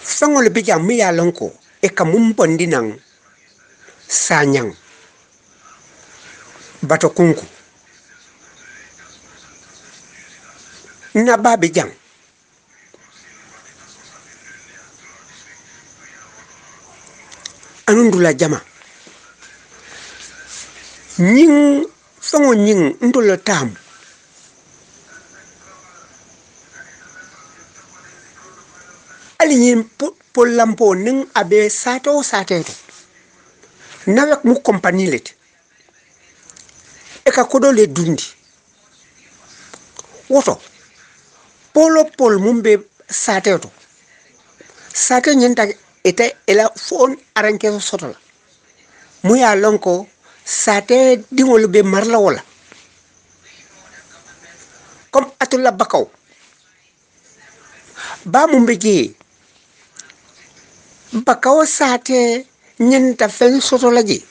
sangol bija mulia lonko eka mumpondinang sanyang batokunku na babi jang anundula jama nying songo nying ndolo tamu ali nying polampo ning abe sato satete nawek mu company let eka kodole dundi woto polo pol mumbe sateto sate nyenta ete ela phone arankeso sotola muya lonko sate dingol be marla wala comme atula bakaw ba mumbe gi bakaw sate nyenta fen sotola gi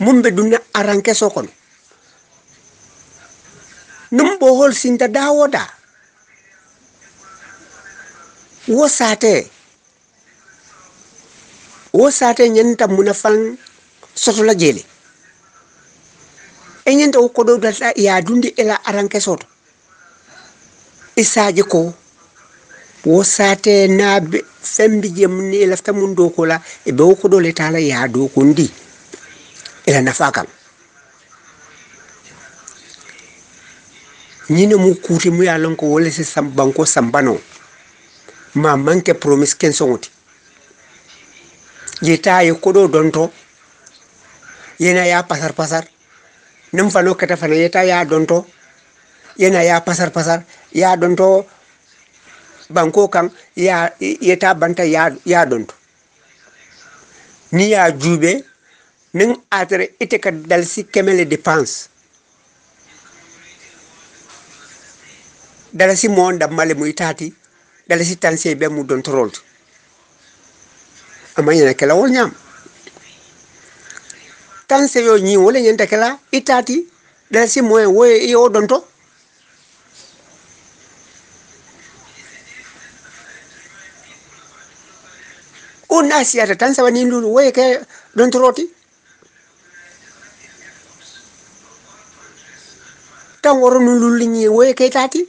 mumbe dunna arankeso kon numbo hol sinta dawoda wo sate wo sate nyenta munafan sotola jeli e nyenta ko do data ya dundi ela aranke soto isaje ko wo sate na fembi jemni lafta mun do kola e be ko do le tala ya do ko ndi ela nafaka nyine mu kuti mu yalon ko wole se sambanko sambano ma manke promise ken sonti yeta ye kodo donto yena ya pasar pasar nim falo kata fana yeta ya donto yena ya pasar pasar ya donto banko kan ya yeta banta ya ya donto ni ya jube ning atre iteka dalsi kemele dépense dalsi mon dam male muy tati dalsi tanse be mu don troll amanya na kala wol nyam tanse yo nyi wole nyenta kala itati dalsi moy woy yo donto on asiata tanse wani lulu woy ke don trotti tan woro nu lulu nyi woy ke tati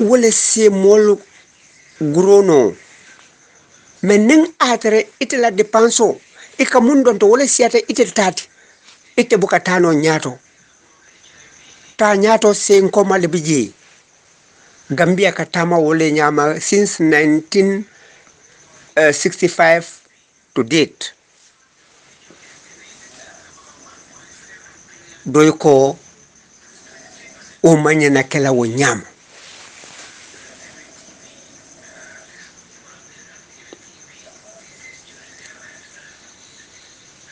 wole se mol grono meneng atre itela depanso e kamundo to wole siate itel tati ite bukatano nyato ta nyato se ngoma lebiji Gambia katama wole nyama since nineteen sixty-five to date doyko o manyana kala wonyama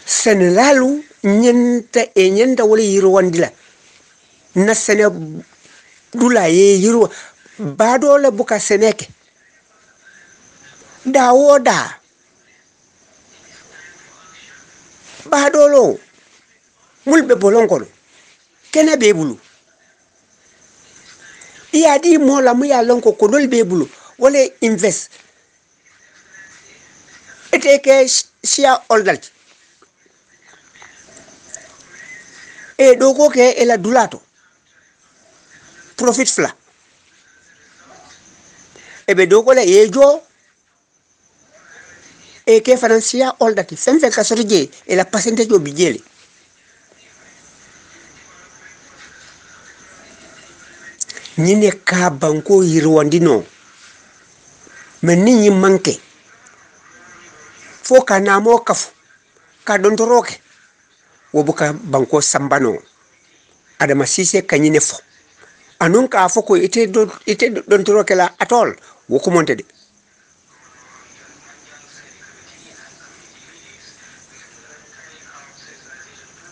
senelalu nyenta e nyenta wole yiro wandila na sene dula ye yiro badole buka seneke dawoda badolo mulbe bolonko kene bebulu iya di mola mu ya lonko ko dol bebulu wole invest eteke share oldalt e dogo ke ela dulato profit fla e be dogo le ejo e ke financier all that fenfe ka sorije e la percentage o bijele nyine ka banko yirwandino men ninyi manke fo kana mo kafu ka dontoroke wobuka banko sambano adama sise kanyine fo anon ka fo ko ite do ite don trokela atol wo ko montede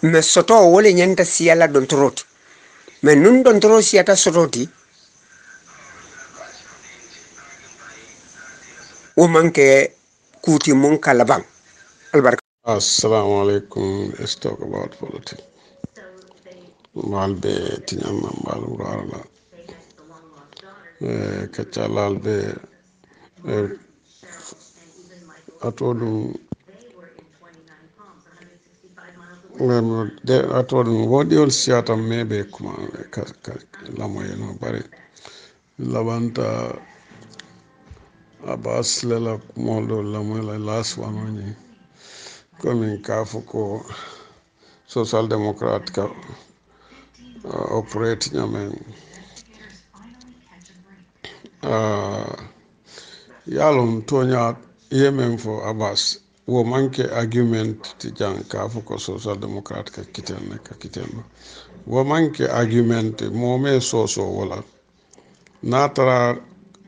me soto wole nyanta siala don troti me nun don tro siata sototi o manke kuti mon kala bang albarka Assalamu alaikum. Let's talk about politics. Malbe tinyama malurala. Kachalalbe atolu atodun wodiol siatam mebe kuma lamoyeno bare labanta abas lela kumoldo lamoyela laswanoni komin kafuko social democrat ka uh, operate nyamen uh, yalum tonya yemen for abas wo manke argument ti jan kafuko social democrat ka kitenna ka kitenna wo manke argument mo me soso wala natara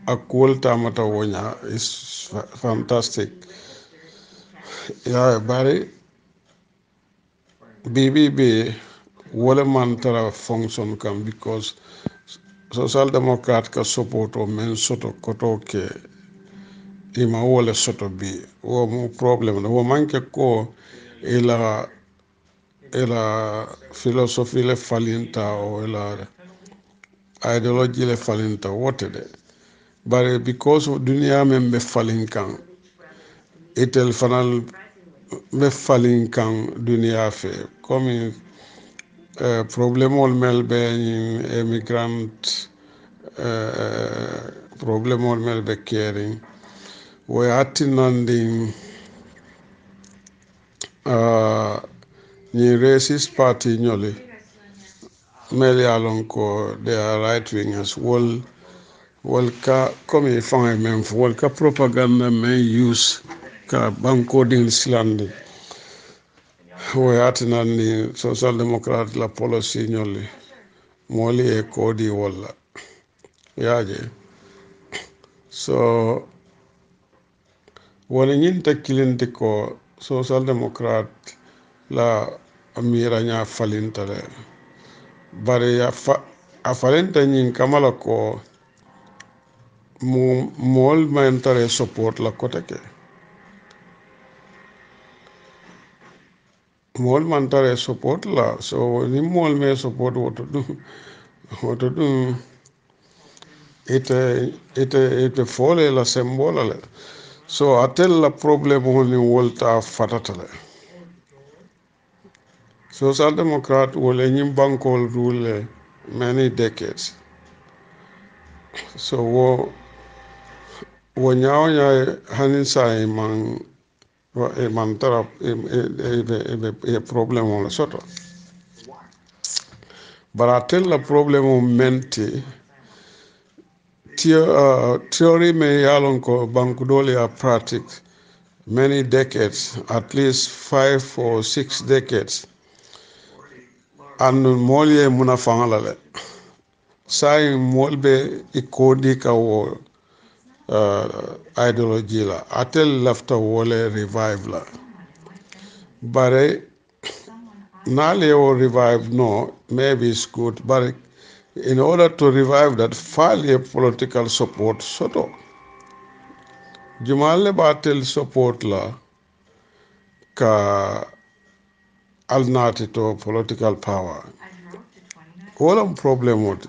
akolta mata wonya is fantastic ya bari B B B wala man tara function kam because social democrat ka support o men soto koto ke ima wala soto bi wo mu problem wo manke ko ila ila philosophy le falinta o ila ideology le falinta wotede but because dunia men be falinkan etel fanal be falinkan dunia fe comme euh problème ol mel be immigrant euh problème ol mel be caring we attending uh the racist party nyole meli alonko they are right wingers wol wol ka comme fine men wol ka propaganda men use ka banko din islandi we attending social democrat la policy nyole moli e kodi wala yaje so wala ñin takkilente ko social democrat la amira nya falintale bare ya fa afalenta ñin kamala ko mo mol mentare support la ko take mol mentare support la so ni mol me support woto do woto do ite ite ite fole la sembola la so atel la problem woni wolta fatatale social democrat wole nyim bankol rule many decades so wo wo nyaw nya hanin sai man e man tarap e e e problem wala soto but atel la problem menti theory may along Bankudoliya practice many decades, at least five or six decades. And Molye Munafangalale. Sai Molbe Ikodika war ideology la. Atel left a wole revive la. Bare Naleo revive no, maybe it's good, but in order to revive that failure political support soto Jumale Batel support la ka alnati to political power wala problem wote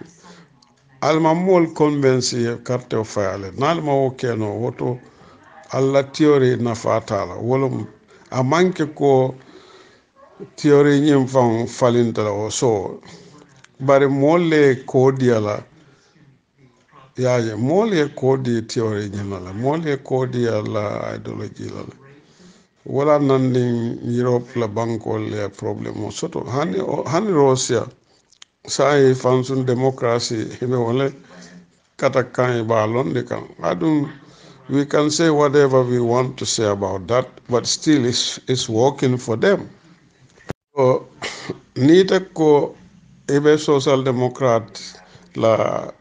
almamol convince carte of file nalma okeno woto alla theory na fatala wala amanke ko theory nyim fam falintalo so bare mole kodia la yaje mole kodi theory nyala mole kodia la ideology la wala nanding Europe la banko le problem soto hani hani Russia sai function democracy hebe wala katakan balon de kan adun we can say whatever we want to say about that but still it's it's working for them so nita ko ebe social democrat la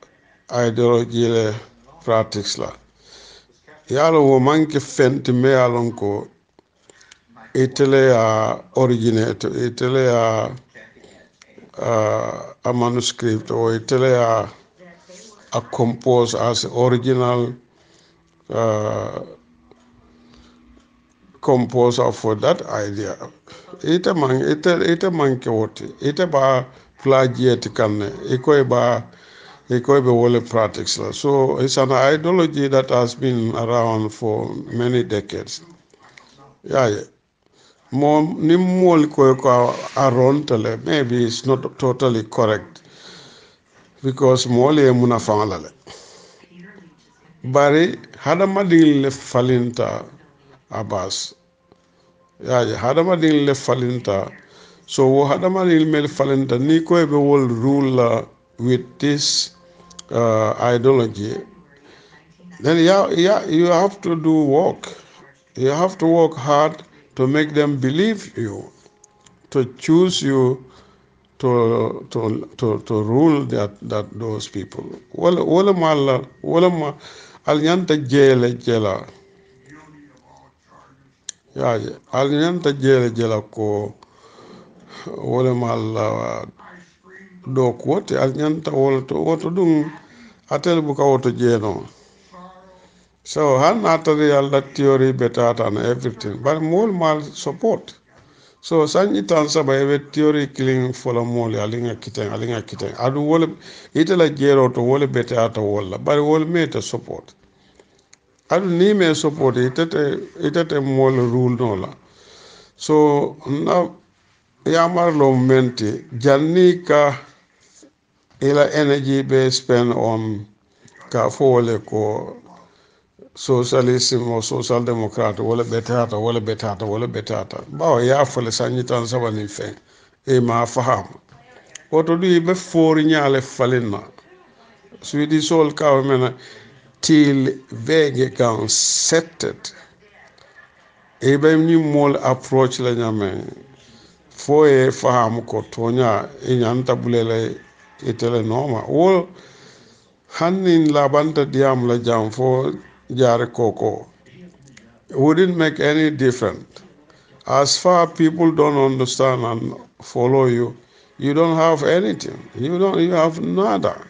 ideology le practice la yalo wo manke fenti me alon ko itele a originate itele a a manuscript or itele a a compose as original uh, composer for that idea ite man ite ite manke wote ite ba plagiate kanne ikoeba ikoeba wole practice la so it's an ideology that has been around for many decades yeah, yeah. Maybe it's not totally correct because mole muna fangalale. Bari hadamadin le falinta abas. Yeah, hadamadin le falinta. So hadamadin le falinta ni koe be will rule with this uh, ideology. Then yeah, yeah, you have to do work. You have to work hard to make them believe you, to choose you, to to to, to rule that, that those people. Wala wala mala wala ma alyanta jela jela. Yeah, alyanta jela jela ko wala mala do kwoti alyanta wala to woto dum atel buka woto jeno. So her material, that theory better than everything, but more mal support. So sanyi tansa by every theory killing follow more alinga kiteng alinga kiteng. Adu wole itela jero to wole better ata wole, but wole meta support. Adu ni me support itete itete more rule nola. So now yamar lo menti janika ila energy be spend on ka fole ko. Socialism or social democrat, wala betata, wala betata, wala betata. Bao ya fole sanyitan sabani fe. E ma faham. Oto du ibe forinya le falena. Swedi sol ka mena till vege kan settet. Ebe ni mol approach la nyame. Fo e faham ko tonya e nyanta bulele etele normal. Wo hanin labanta diam la jam fo Jare Coco wouldn't make any difference. As far people don't understand and follow you, you don't have anything. You don't you have nada.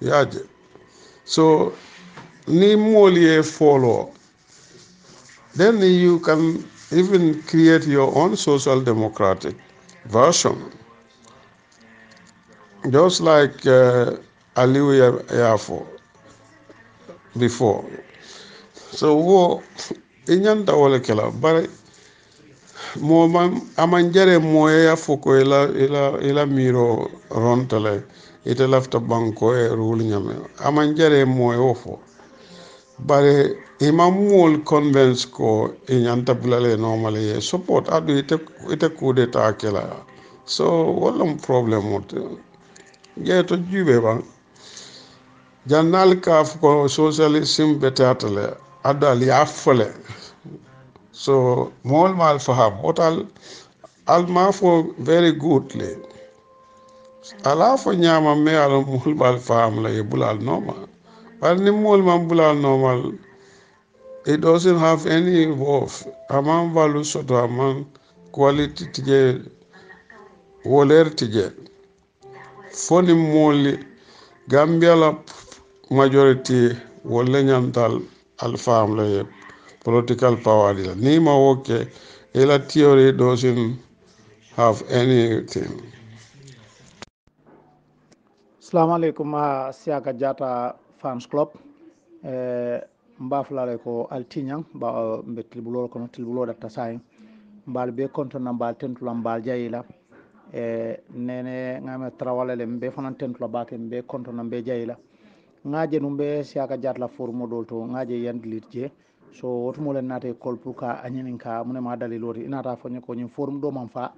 Yaje. So ni mole follow. Then you can even create your own social democratic version. Just like uh, Aliyu Yafo. Before, so wo inyanta wale kela, but mo amanjere moya foko ila ila ila miro rontale ite lafta banko e rule nyame amanjere moya ofo, but imamul convince ko inyanta bulale normally support adu ite ite kudeta kela, so walam problem ote, geto jube bang. Janal kaf ko socialism betatale adali afale so mol mal faham otal al mafo very goodly ala fo nyama me al mol mal faham la yebulal normal but ni mol man bulal normal it doesn't have any worth among value so to among quality tije woler tije foni mol Gambia la majority wolle nyantal alfam le political power dila ni ma woke ila theory doesn't have anything. Assalamu alaikum siaka jata fans club eh mbafla le ko altinyang ba betlibulol ko tilbulo da tasay mbal be konto namba tentula mbal jayila e nene ngame trawale le mbe fanan tentula baake mbe konto nambe jayila ngaje numbe siaka jatla formo dolto ngaje yandlitje so wotumo len nate kol pour ka anyinin ka mune ma dalil loti inata fonye ko nyim form do man fa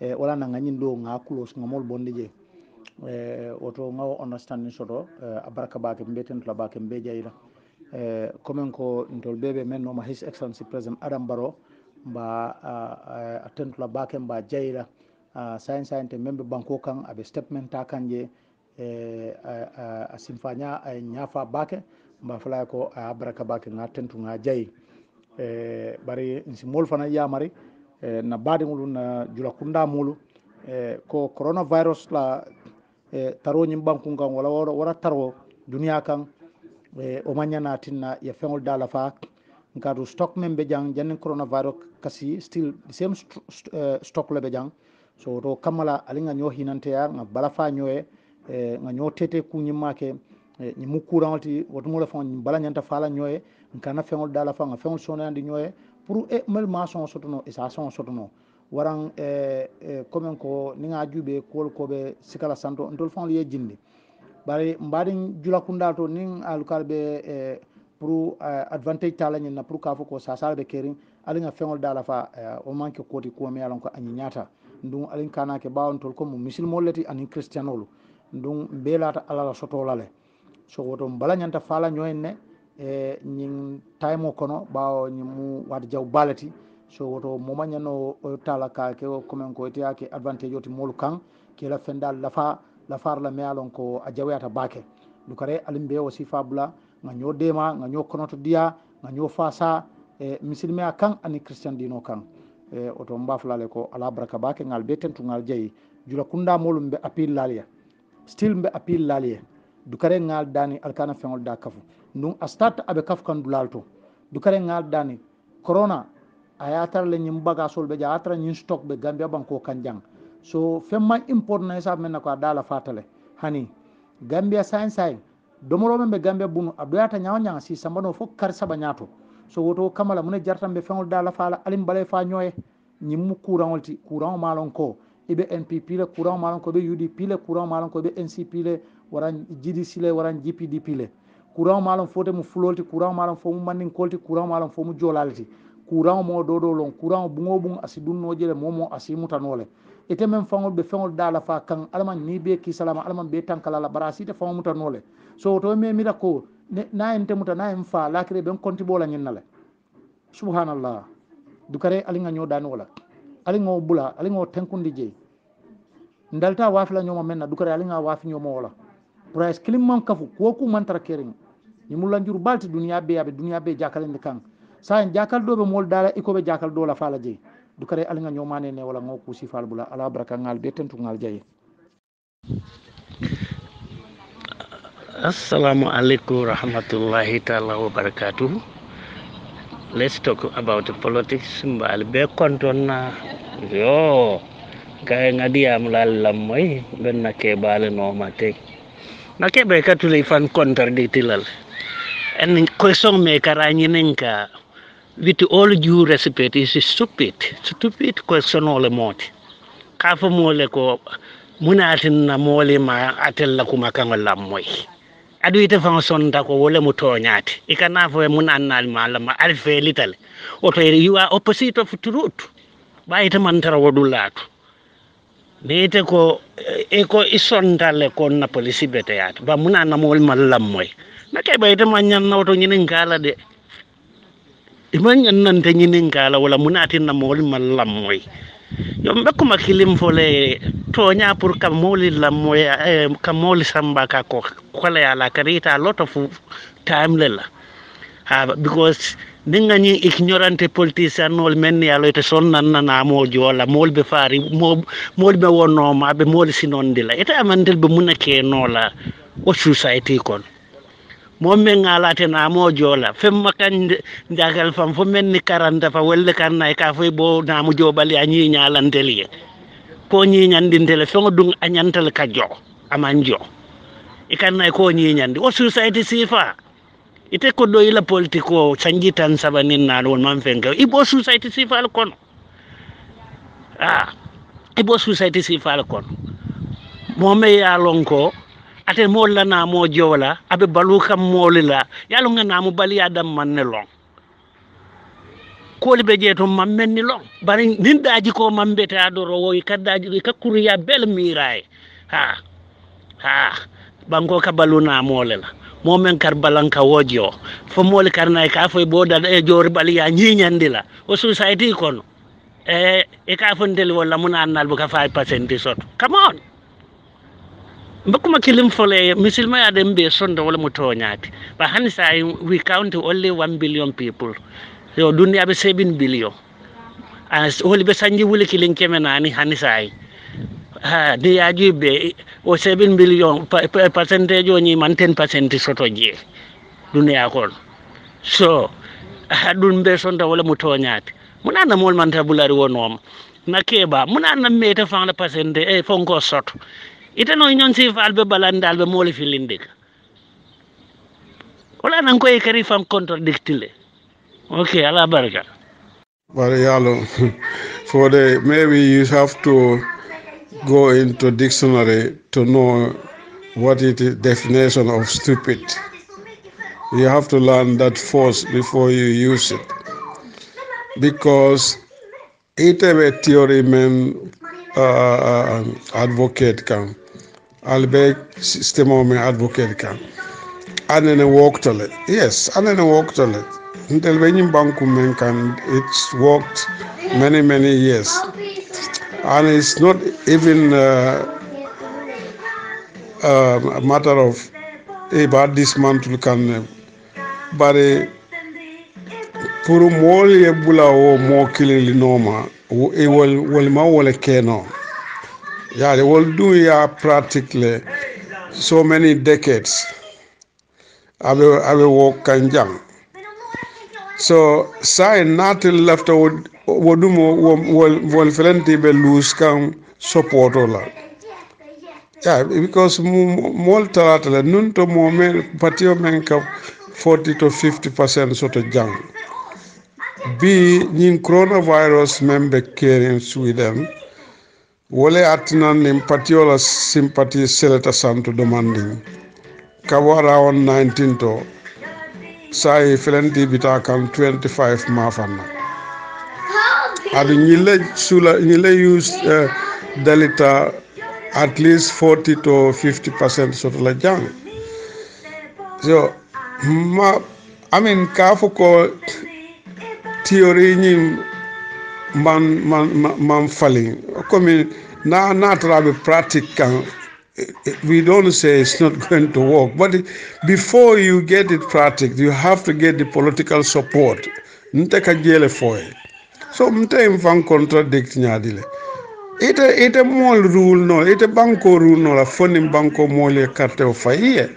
e wala na nganin do nga close ngamol bondije e woto ngaw understanding soto abaraka baake mbe tentula baake mbe jayila e komen ko ndol bebe men no ma his excellency president Adam Barrow ba tentula baake mba jayila science science member banko kan abe statement ta kanje e a simfanya ay nyafa bake ba fala ko a baraka bake na tentu nga jayi e bari simol fana yamari na badi mulu na jula kunda mulu ko coronavirus la taro nyim banko kan wala wala taro dunia kan o manyana tinna ya fengol dala fa ngadu stock membe jang jan coronavirus kasi still the same stock le be jang so to kamala alinga nyo hinante ya nga balafa nyoe e, nga nyo tete kunyimake e, ni mukura nti wotumole fon bala nyanta fala nyoe nkana fengol dala fa nga fengol sona ndi nyoe pour e mal ma son sotono isa son sotono warang e komen ko ninga jube kol ko be sikala santo ndol fon liye jinde bari mbadin julakunda to ning alukalbe e pour advantage talani na pour kafo ko sasal be kerin alinga fengol dala fa o manke koti ko me alon ko anyinyata ndum alin kana ke bawon tol ko mu muslimo lati an kristianolu ndum belata alala sotolale so woto balanyanta fala nyoyne e nyin taimo kono bawo nyimu wat jaw balati so woto momanyano talaka ke ko men ko tiake advantage oti molukan ke la fendal lafa lafar la mealon ko ajawata bake dukare alimbe o sifabla nganyo dema nganyo kono to dia nganyo fasa e muslimi akan ani christian dino kan e oto mbaflale ko ala baraka bake ngal betentu ngal jeyi jula kunda molum be apil lalia still be apil lalia dukare ngal dani alkana fengol da kafu ndum astata abe kafu kan dulalto dukare ngal dani corona ayatar le nyimbaga solbe ja atra nyin stock be gambia banko kanjang so femma important na sab men ko dala fatale hani gambia science ay domoro men be gambia bunu abdoyata nyaaw nyaanga si sambano fo kar saba nyaato so woto kamala mun jartambe fengol dala fala alim balay fa nyoye nyimmu courantolti courant malon ko ibe npp le courant malon ko be udp le courant malon ko be ncp le waran G D C le waran G P D P le courant malon fote mu fulolti courant malon fo mu mandin kolti courant malon fo mu jolalti courant mo dodo lon courant bungo bung asidunno jele momo asimutanole ite men fangol be fangol dala fa kan alman ni be ki salama alman be tankala la barasi te famu tanole so to me mi rako na ente muta na en fa la kre ben konti bola nyinale subhanallah dukare alinga nyoda nola alingo bula alingo tenkundi je ndalta wafla nyoma menna dukare alinga wafi nyoma wala price kilimman kafu koku mantara kering ni mulan jur balti dunia be abe dunia be jakalende kan sa en jakal do be mol dala iko be jakal do la fala je dukare alinga nyoma ne ne wala ngoku sifal bula ala baraka ngal be tentu ngal je assalamu alaikum rahmatullahi ta'ala wa barakatuh. Let's talk about the politics mbal be kontona yo kay ngadiam la lamoy ben nakebal no matek nakebe katulay fan contradictilal and question me karani ninka with all due respect is stupid stupid question all mot kafa mole ko munatin na mole ma atel la kuma kan lamoy adu ite fonction ta ko wole mu toñaati ikana fo mun annal malama alfe lital oto you are opposite of truth ba ite man tara wodulatu neete ko e ko isondale ko na police beteat ba mun anna mol malam moy nakay ba ite man nyan na oto nyinin kala de iman nyan nan te nyinin kala wala munatin na mol malam moy yom be ko makilim fole tonya pour kamoli lamoya eh, kamoli samba ka ko kole ala karita a lot of time lela uh, because ninga ni ignorant politician ol men ya loite sonnan na mo jola mol be fari mol mol be wonno ma be mol sinondila eta amandel be munake nola o society kon mom me ngalate na mo jola fem makan jagal fam fo menni karanta fa welle kan nay ka fo bo na mo jobal ya ni nyalandeli ko ni nyandintele fo dung anyantal ka jo amanjo ikan nay ko ni nyandi o society sifa ite ko do ila politiko sanjitan sabanin na won man fenga ibo society sifa alkon ah ibo society sifa alkon mom me ya lonko ate mol la na mo jola abe balu kam molila yalo ngana mo bali adam man ne long ko libe jeto mam men ni long bari nin daji ko mam beta do ro yi kadaji ka kuriya bel miray ha ha bango ka balu na molila mo men kar balanka wojo fo mol kar nay ka fo boda e jori bali ya nyi nyandila o society kono e e ka fondel wala mun annal bu ka five percent sot come on mbakuma kilim fole muslima ya dembe sonda wala mutonyati but hansa we count only one billion people yo dunia be seven billion as woli be sanji wuli kilin kemenani hansa ha de yaji be o seven billion percentage oni man ten percent soto je dunia kon so adun be sonda wala mutonyati munana mol man tabulari wonom nakeba munana meta fanga percent e fonko soto ite no nyon ci falbe balandal be moli filinde wala nan koy kari fam contradictile okay ala baraka For the maybe you have to go into dictionary to know what it is definition of stupid. You have to learn that first before you use it, because it is a theory men uh, advocate can, albeit system advocate can, and then walk to it. Yes, and then walk to it. Until when you bank men can, it's worked many many years, and it's not even uh, uh, a matter of a bad dismantle can, but a puru mole bula o mo kilili noma e wol wol ma wol keno. Yeah, they will do ya practically so many decades. Abe abe walk kanjang. So say nothing left would wodumo wol wol frente be lose can support all. Yeah, because more taratla nunto moment patio menka forty to fifty percent sort of jang. B in coronavirus member care in Sweden. Wole atnan in patiola sympathy selector santo demanding. Kawara on nineteen to say Flenti bitakan twenty five mafana. Adinile sula inile use uh, delita at least forty to fifty percent sort of like young. So ma I mean Kafuko theory in man man man falling. Come na not rather practical. We don't say it's not going to work, but before you get it practical, you have to get the political support. Nteka jele for it. So mtem fan contradict nyadile. Ite ite mol rule no, ite banko rule no la phone banko mole carte of fire.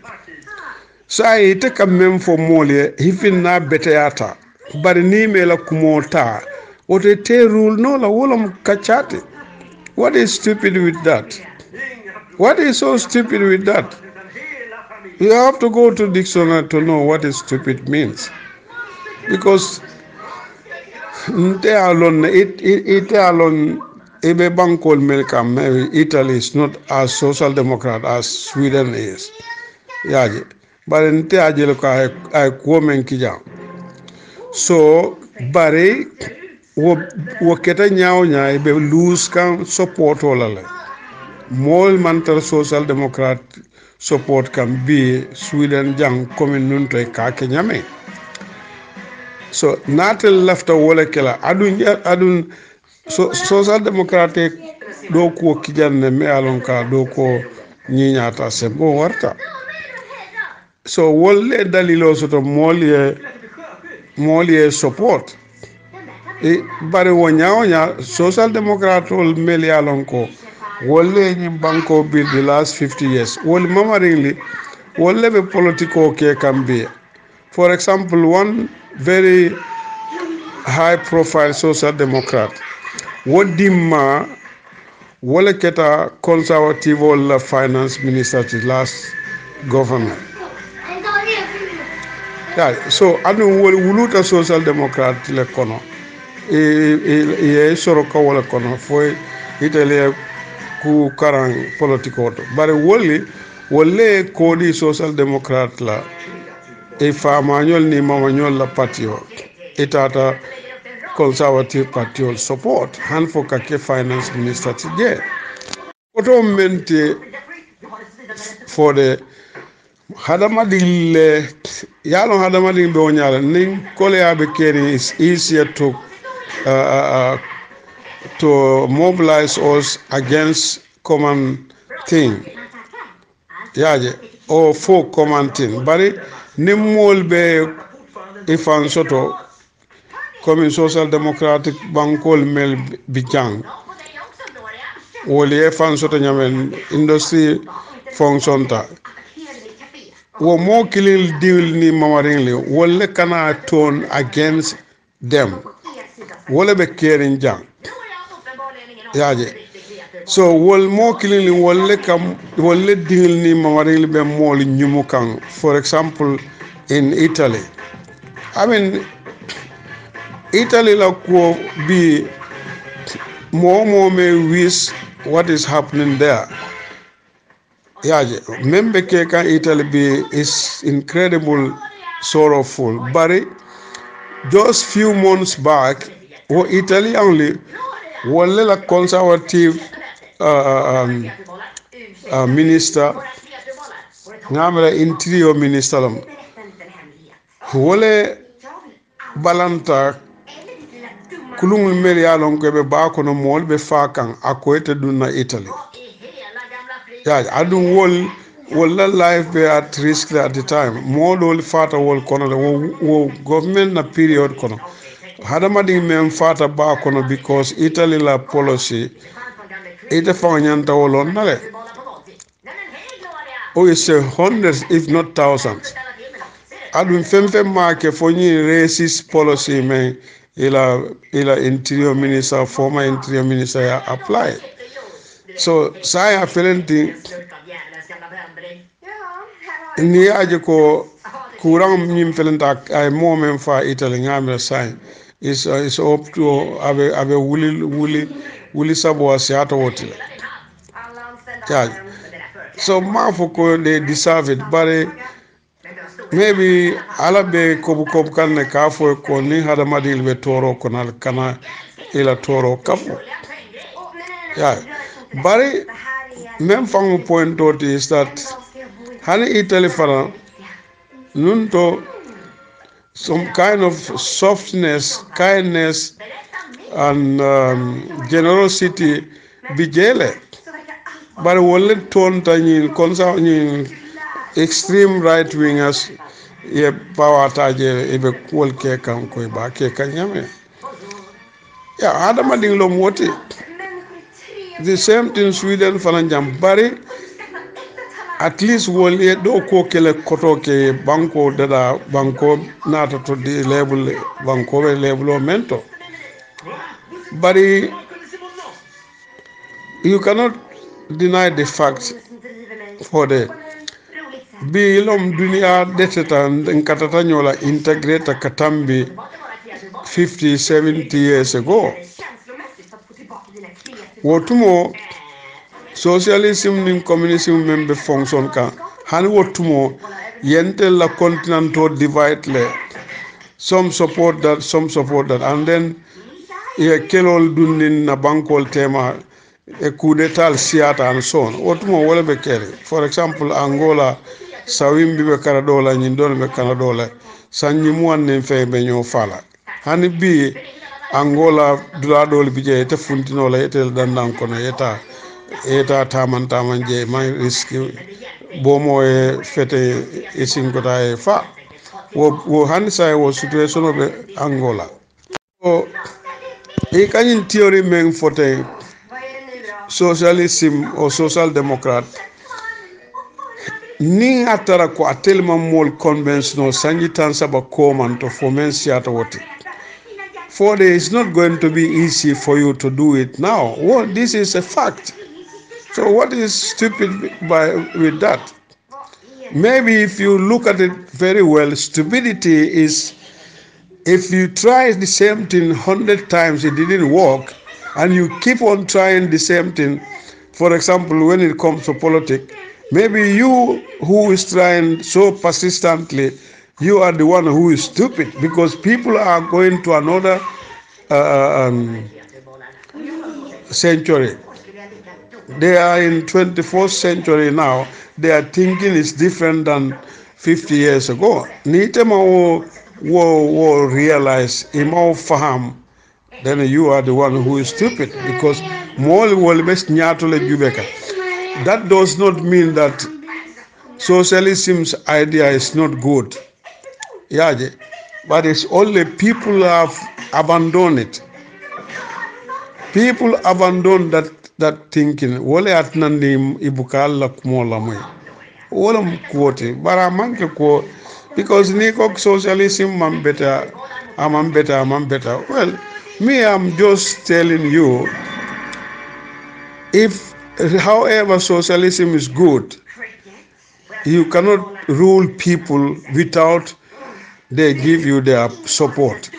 So I take a mem for mole even na beteata, but ni me la kumota. What a te rule no la wolum kachati. What is stupid with that? What is so stupid with that? You have to go to dictionary to know what is stupid means, because alone it it alone. Ebe Bankol Melka, maybe Italy is not as social democrat as Sweden is. Yeah, but in Teajeloka, I woman Kijang. So, Barry, Waketanya, Ebe lose can support all alike. More mental social democrat support can be Sweden Jang coming to Kakenyame. So, Natal left a Wolekela. Adun, Adun. So social democratic doko kijanne me alonka doko nyinyata sembo warta. So wolle dalilo soto molie molie support e bare wonyaonya social democrat ol meli alonko wolle nyim banko bill the last fifty years wol mamaringly wolle be political ke can be. For example, one very high profile social democrat Wodima Woleketa Conservative Finance Minister to last government. Yeah, so I don't want a social democrat to Lecono. He is Soroka Wolacono for Italy, who current political. But Wole, Wole Cody social democrat la, a farmanual name manual patio, etata. Conservative party will support hand for Kake finance minister today. What meant for the Hadamadil Yalo Hadamadil Bonyal Ning Kolea Bekeri is easier to uh, uh, to mobilize us against common thing. Yeah, or for common thing. But Nimol be if I'm sort of Coming social democratic bankol mel bijang. Wole fan soto nyamen industry function ta. Wo mo kilil deal ni mamaringli wole kana turn against them. Wole be caring jang. Yaje. So wol mo kilil wole kam wole deal ni mamaringli be mol nyumukang. For example, in Italy. I mean Italy la ko bi more more may wish what is happening there. Yeah, member keka Italy be is incredible sorrowful. But just few months back, wo Italy only wole la conservative uh, um, uh, minister ngamela interior minister lam wole balanta kulungul merialon ko be ba ko no mol be fakan akoyte dunna Italy ya adun wol wala life be at risk at the time mol wol fata wol kono wo government na period kono hadama ding mem fata ba kono because Italy la policy ite fanyanta wolon nale o is hundreds if not thousands adun femfe marke for ni racist policy me ila ila interior minister former interior minister apply so sai afelenti ni aje ko kurang nim felenta ay momen fa Italy ngam sai is uh, is up to ave ave wuli wuli wuli sabo asiato wotila so mafoko they deserve it but maybe alabe kobukob kan ne kafo ko ni hada madil be toro konal kana ila toro kafo yeah bari mem fangu point out is that hani Italy fara nunto some kind of softness kindness and um, generosity bijele bari wolle ton tani konsa ni extreme right wingers ye power taje ebe kwol ke kan ko ba ke kanyame ya adama ding lo moti the same thing Sweden falanjam bari at least wol ye do ko kele koto ke banko dada banko nata to di level banko be level mento bari you cannot deny the fact for the bilom dunia deteta nkatatanyola integrate katambi fifty seventy years ago wotumo socialism nin communism membe function ka han wotumo yente la continental divide le some support that some support that and then ye kelol dunnin na bankol tema e coup d'etat siata and so on wotumo wala be kere for example Angola sawimbi be karadola nyi don be karadola sanyi muwanne fe be nyo fala hani bi Angola dula dol bi je te funtino la etel dandan kono eta eta taman taman je may risk bo moye fete e singota e fa wo wo hansa wo situation of Angola o e kanyin theory men fote socialism or social democrat ning atara ko atelma mol conventional sangitan saba common to fomency at what for there is not going to be easy for you to do it now well this is a fact so what is stupid by with that maybe if you look at it very well stupidity is if you try the same thing one hundred times it didn't work and you keep on trying the same thing for example when it comes to politics maybe you who is trying so persistently you are the one who is stupid because people are going to another uh, um, century they are in twenty-first century now their thinking is different than fifty years ago nitema wo wo realize imaw faham then you are the one who is stupid because mol wol best nyatole jubeka that does not mean that socialism's idea is not good yeah but it's only people have abandoned it people abandon that that thinking wole atnandi ibukal la kumola moy wala quote bara manke ko because niko socialism man better am better am better well me I'm just telling you if however socialism is good you cannot rule people without they give you their support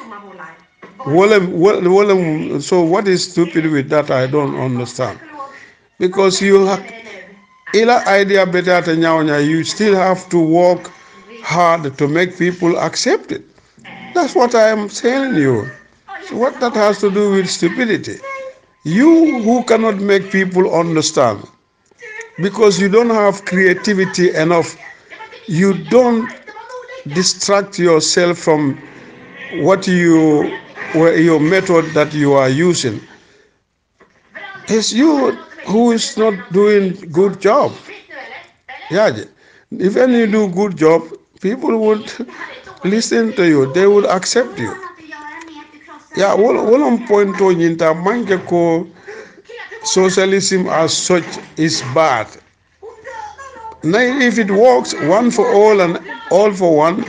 Willem, Willem, so what is stupid with that? I don't understand. Because you have either idea better than Nyawanya, you still have to work hard to make people accept it. That's what I am telling you. So what that has to do with stupidity? You who cannot make people understand because you don't have creativity enough, you don't distract yourself from what you your method that you are using. It's you who is not doing good job. Yeah, if you do good job, people would listen to you. They would accept you. Yeah, one point to Yinta Mangeko, socialism as such is bad. Now, if it works, one for all and all for one,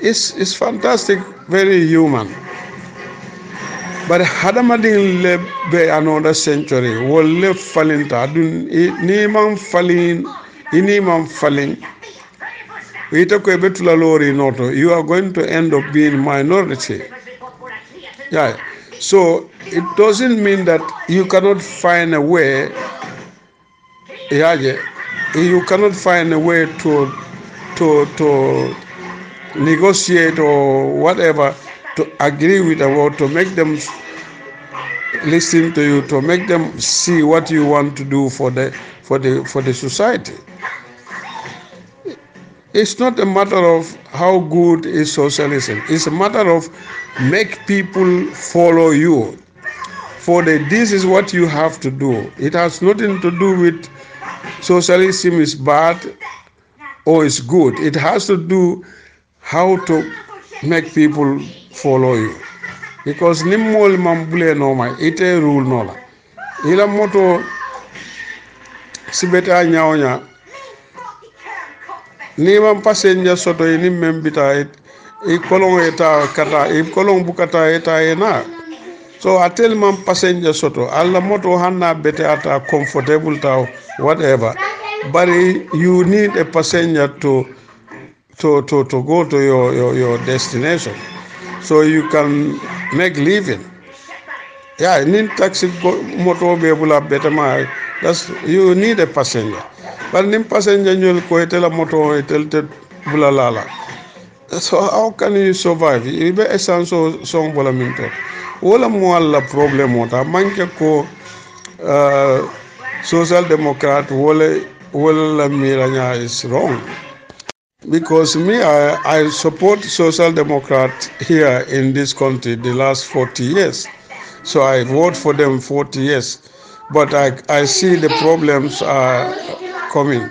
it's, it's fantastic, very human. But Hadamadin leb be another century, will live falling, Tadun, Niman falling, Iniman falling. You are going to end up being minority. Yeah. So it doesn't mean that you cannot find a way, yeah, you cannot find a way to to to negotiate or whatever, to agree with the world, to make them listen to you, to make them see what you want to do for the for the for the society. It's not a matter of how good is socialism. It's a matter of make people follow you. For the, this is what you have to do. It has nothing to do with socialism is bad or is good. It has to do how to make people follow you. Because nimmol mambule noma ite rule nola. Ila moto sibeta nyaonya. Niman passenger soto ni membita e kolong eta kata e kolong bukata eta ena. So I tell man passenger soto alla moto hanna bete ata comfortable ta whatever, but you need a passenger to to to to go to your your, your destination so you can make living. Yeah, need taxi moto be bula bete ma, that's you need a passenger. But nim passenger ñol ko etela moto etelte bula lala. So how can you survive? You be essence song bola minto. Wala mo alla problem ota manke ko social democrat wala wala miranya is wrong. Because me I I support social democrat here in this country the last forty years. So I vote for them forty years. But I I see the problems are coming.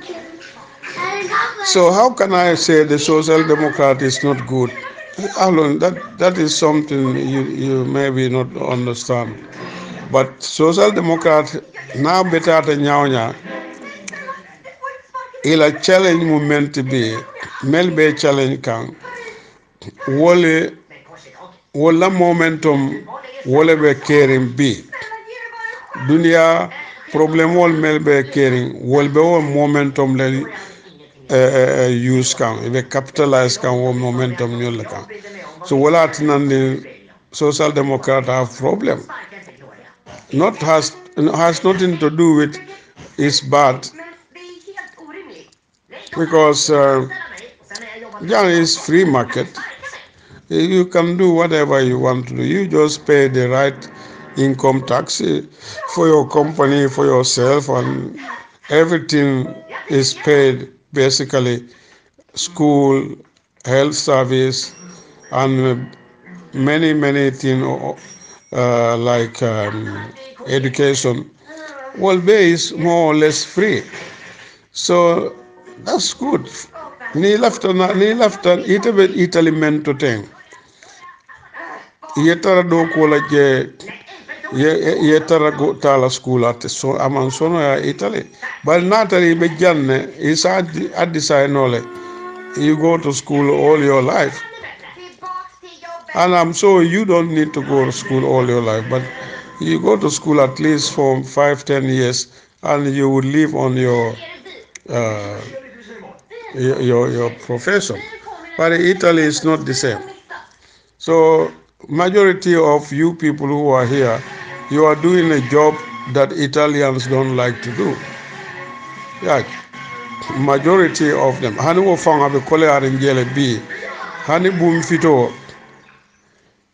So how can I say the social democrat is not good? Alone, that that is something you you maybe not understand. But social democrat now better than Nyawanya. Ila challenge movement to be melbe challenge can. Wole wola momentum wole be caring be. Dunia. Problem wol melbe caring wol be wol momentum le use kan e be capitalize kan wol momentum ñol kan so wala tinan the social democrat have problem not has has nothing to do with is bad because uh, yeah, it's free market, you can do whatever you want to do, you just pay the right income tax for your company, for yourself, and everything is paid basically, school, health service, and many, many things uh, like um, education. Well, pay is more or less free. So that's good. Ni left and ni left and it is Italy meant to think. Yetara go tala school at so amansono ya Italy. But Natalie Bejanne is at the you go to school all your life. And I'm sure you don't need to go to school all your life, but you go to school at least for five, ten years and you would live on your uh, your your profession. But Italy is not the same. So majority of you people who are here, you are doing a job that Italians don't like to do. Yeah, majority of them. Hani wo fanga be kole arinjele bi. Hani bumfito.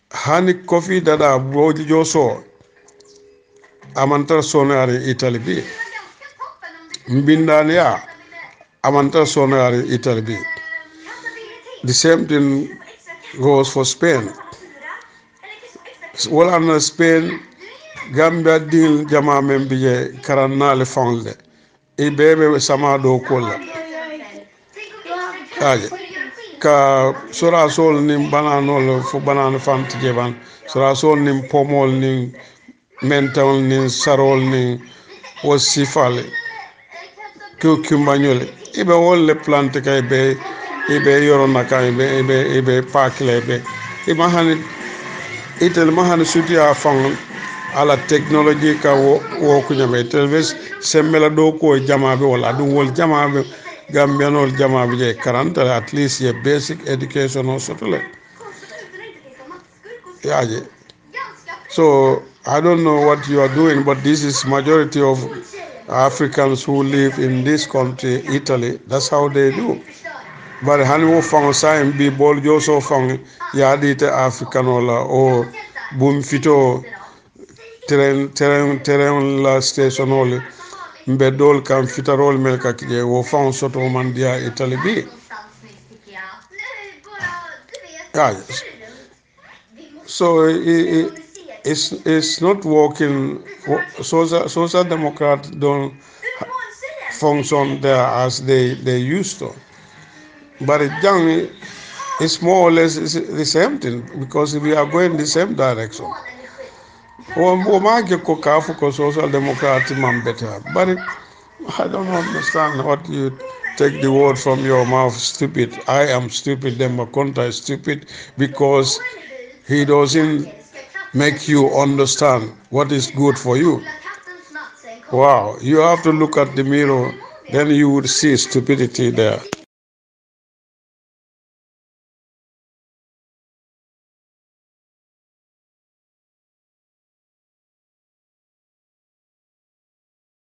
Hani coffee dada broji joso. Amantar sonari Italy bi. Mbindania. Amantar sonari Italy bi. The same thing goes for Spain. Well, under Spain, Gambia deal jama membiye karana le fangle. Ibebe sama do kola. Aye. Ka sorasol nim bananol fu banan fanti jeban. Sorasol nim pomol nim mental nim sarol nim osifale. Kukumbanyole. Ibe all le plante ka ibe ibe yorona ka ibe ibe ibe pakle ibe. Ibe hani itel mahani suti afang. Ala technology ka wo wo kunyame telves semmela do ko jama be wala dum wol jama be gambenol jama be karanta at least a basic education or sotole yeah. So I don't know what you are doing, but this is majority of Africans who live in this country, Italy. That's how they do. But hanwo fango saim bi bol joso fango ya dite africanola o bum fito terrain terrain terrain la station ole mbedol kam fitarol melka kije wo faun soto mandia Italy bi yeah. So it, it, it's it's not working. Social social democrats don't function there as they they used to, but it young it's more or less the same thing because we are going the same direction. Social democrat man better, but it, I don't understand what you take the word from your mouth. Stupid, I am stupid. Demaconta is stupid because he doesn't make you understand what is good for you. Wow, you have to look at the mirror, then you would see stupidity there.